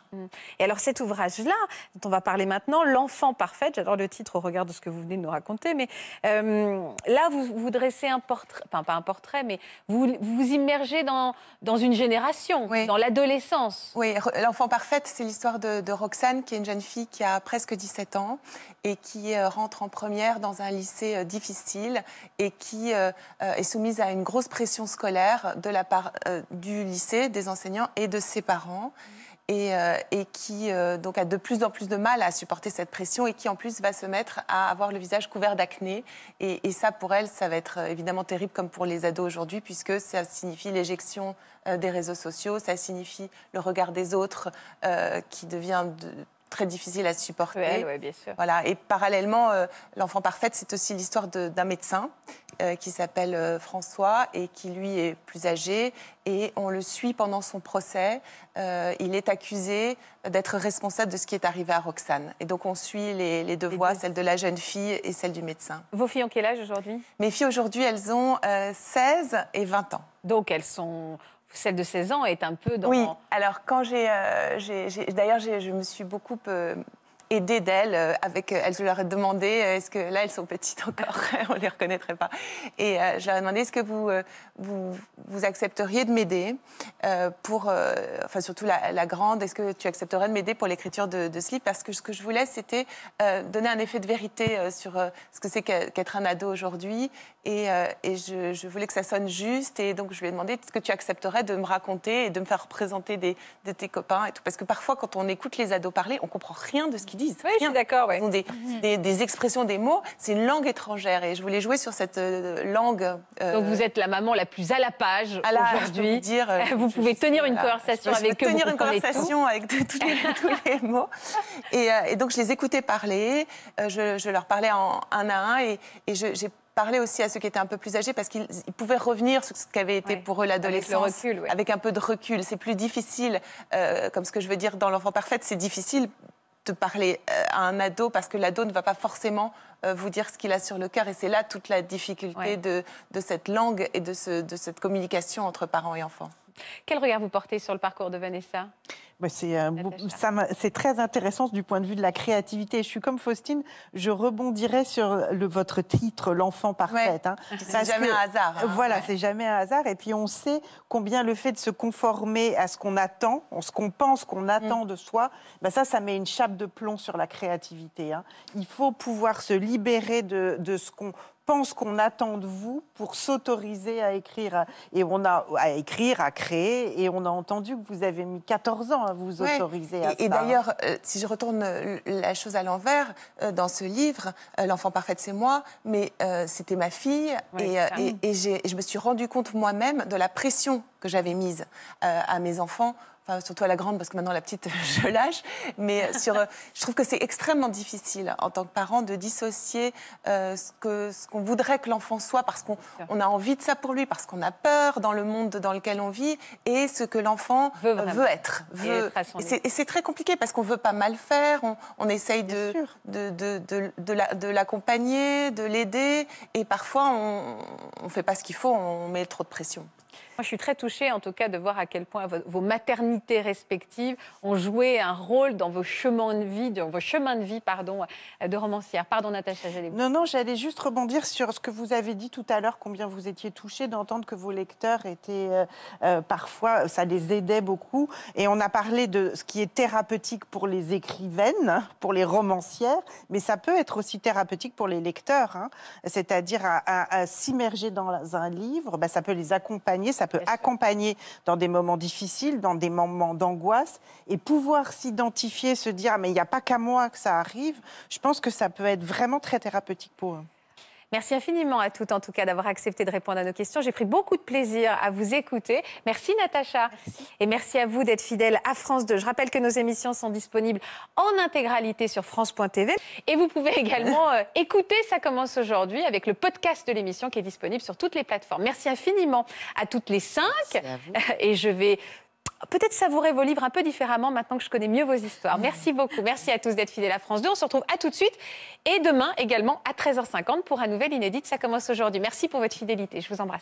Et alors cet ouvrage-là, dont on va parler maintenant, « L'enfant parfaite », j'adore le titre au regard de ce que vous venez de nous raconter, mais euh, là, vous, vous dressez un portrait, enfin pas un portrait, mais vous vous immergez dans, dans une génération, oui. dans l'adolescence. Oui, « L'enfant parfaite », c'est l'histoire de, de Roxane, qui est une jeune fille qui a presque dix-sept ans et qui euh, rentre en première dans un lycée euh, difficile et qui euh, euh, est soumise à une grosse pression scolaire de la part euh, du lycée, des enseignants et de ses parents. Et, euh, et qui euh, donc a de plus en plus de mal à supporter cette pression et qui en plus va se mettre à avoir le visage couvert d'acné. Et, et ça, pour elle, ça va être évidemment terrible comme pour les ados aujourd'hui, puisque ça signifie l'éjection euh, des réseaux sociaux, ça signifie le regard des autres euh, qui devient de, très difficile à supporter. Elle, ouais, bien sûr. Voilà. Et parallèlement, euh, l'enfant parfaite, c'est aussi l'histoire d'un médecin euh, qui s'appelle euh, François et qui, lui, est plus âgé. Et on le suit pendant son procès. Euh, il est accusé d'être responsable de ce qui est arrivé à Roxane. Et donc, on suit les, les deux voix, celle de la jeune fille et celle du médecin. Vos filles ont quel âge aujourd'hui? Mes filles, aujourd'hui, elles ont euh, seize et vingt ans. Donc, elles sont... Celle de seize ans est un peu dans... Oui, alors quand j'ai... Euh, d'ailleurs, je me suis beaucoup euh, aidée d'elles. Avec, elle, je leur ai demandé, est-ce que là, elles sont petites encore, on ne les reconnaîtrait pas. Et euh, je leur ai demandé, est-ce que vous, euh, vous, vous accepteriez de m'aider euh, pour, euh, enfin surtout la, la grande, est-ce que tu accepterais de m'aider pour l'écriture de, de ce livre? Parce que ce que je voulais, c'était euh, donner un effet de vérité euh, sur euh, ce que c'est qu'être un ado aujourd'hui. Et, euh, et je, je voulais que ça sonne juste. Et donc, je lui ai demandé, est-ce que tu accepterais de me raconter et de me faire présenter des, de tes copains et tout? Parce que parfois, quand on écoute les ados parler, on comprend rien de ce qu'ils disent. Oui, rien. Je suis d'accord. Ouais. Ils ont des, des, des expressions, des mots. C'est une langue étrangère. Et je voulais jouer sur cette euh, langue. Euh, Donc, vous êtes la maman la plus à la page aujourd'hui. Euh, vous pouvez je, tenir une voilà. conversation je avec eux. Tenir vous une conversation tout. avec de, tous, les, tous les mots. Et, euh, et donc, je les écoutais parler. Euh, je, je leur parlais en, un à un. Et, et j'ai parler aussi à ceux qui étaient un peu plus âgés, parce qu'ils pouvaient revenir sur ce qu'avait été ouais, pour eux l'adolescence, avec, ouais. avec un peu de recul. C'est plus difficile, euh, comme ce que je veux dire dans L'enfant parfaite, c'est difficile de parler à un ado, parce que l'ado ne va pas forcément euh, vous dire ce qu'il a sur le cœur. Et c'est là toute la difficulté ouais. de, de cette langue et de, ce, de cette communication entre parents et enfants. Quel regard vous portez sur le parcours de Vanessa? Bah c'est euh, très intéressant du point de vue de la créativité. Je suis comme Faustine, je rebondirais sur le, votre titre, L'enfant parfait. Ouais. Hein, c'est jamais que, un hasard. Hein, voilà, ouais. c'est jamais un hasard. Et puis on sait combien le fait de se conformer à ce qu'on attend, ce qu'on pense qu'on attend mmh. de soi, bah ça, ça met une chape de plomb sur la créativité. Hein. Il faut pouvoir se libérer de, de ce qu'on pense qu'on attend de vous pour s'autoriser à écrire. Et on a à écrire, à créer, et on a entendu que vous avez mis quatorze ans à vous ouais. autoriser à et, ça. Et d'ailleurs, euh, si je retourne la chose à l'envers, euh, dans ce livre, euh, L'enfant parfait, c'est moi, mais euh, c'était ma fille, ouais, et, euh, et, et, et je me suis rendu compte moi-même de la pression que j'avais mise euh, à mes enfants. Enfin, surtout à la grande, parce que maintenant, la petite, je lâche. Mais sur, je trouve que c'est extrêmement difficile, en tant que parent, de dissocier euh, ce que, ce qu'on voudrait que l'enfant soit, parce qu'on on a envie de ça pour lui, parce qu'on a peur dans le monde dans lequel on vit, et ce que l'enfant veut, veut être. Veut, et c'est très compliqué, parce qu'on ne veut pas mal faire, on, on essaye de, de, de, de, de l'accompagner, de l'aider, et parfois, on ne fait pas ce qu'il faut, on met trop de pression. Moi, je suis très touchée, en tout cas, de voir à quel point vos maternités respectives ont joué un rôle dans vos chemins de vie, dans vos chemins de vie, pardon, de romancière. Pardon, Natacha, j'allais vous... Non, non, j'allais juste rebondir sur ce que vous avez dit tout à l'heure, combien vous étiez touchée d'entendre que vos lecteurs étaient euh, euh, parfois, ça les aidait beaucoup. Et on a parlé de ce qui est thérapeutique pour les écrivaines, pour les romancières, mais ça peut être aussi thérapeutique pour les lecteurs, hein. C'est-à-dire à, à, à s'immerger dans un livre, bah, ça peut les accompagner, ça peut accompagner dans des moments difficiles, dans des moments d'angoisse, et pouvoir s'identifier, se dire ah, « mais il n'y a pas qu'à moi que ça arrive », je pense que ça peut être vraiment très thérapeutique pour eux. Merci infiniment à toutes, en tout cas, d'avoir accepté de répondre à nos questions. J'ai pris beaucoup de plaisir à vous écouter. Merci, Natacha. Merci. Et merci à vous d'être fidèles à France deux. Je rappelle que nos émissions sont disponibles en intégralité sur France point T V. Et vous pouvez également euh, écouter Ça commence aujourd'hui avec le podcast de l'émission qui est disponible sur toutes les plateformes. Merci infiniment à toutes les cinq. Et je vais peut-être savourer vos livres un peu différemment maintenant que je connais mieux vos histoires. Merci beaucoup. Merci à tous d'être fidèles à France deux. On se retrouve à tout de suite. Et demain également à treize heures cinquante pour un nouvel inédit. Ça commence aujourd'hui. Merci pour votre fidélité. Je vous embrasse.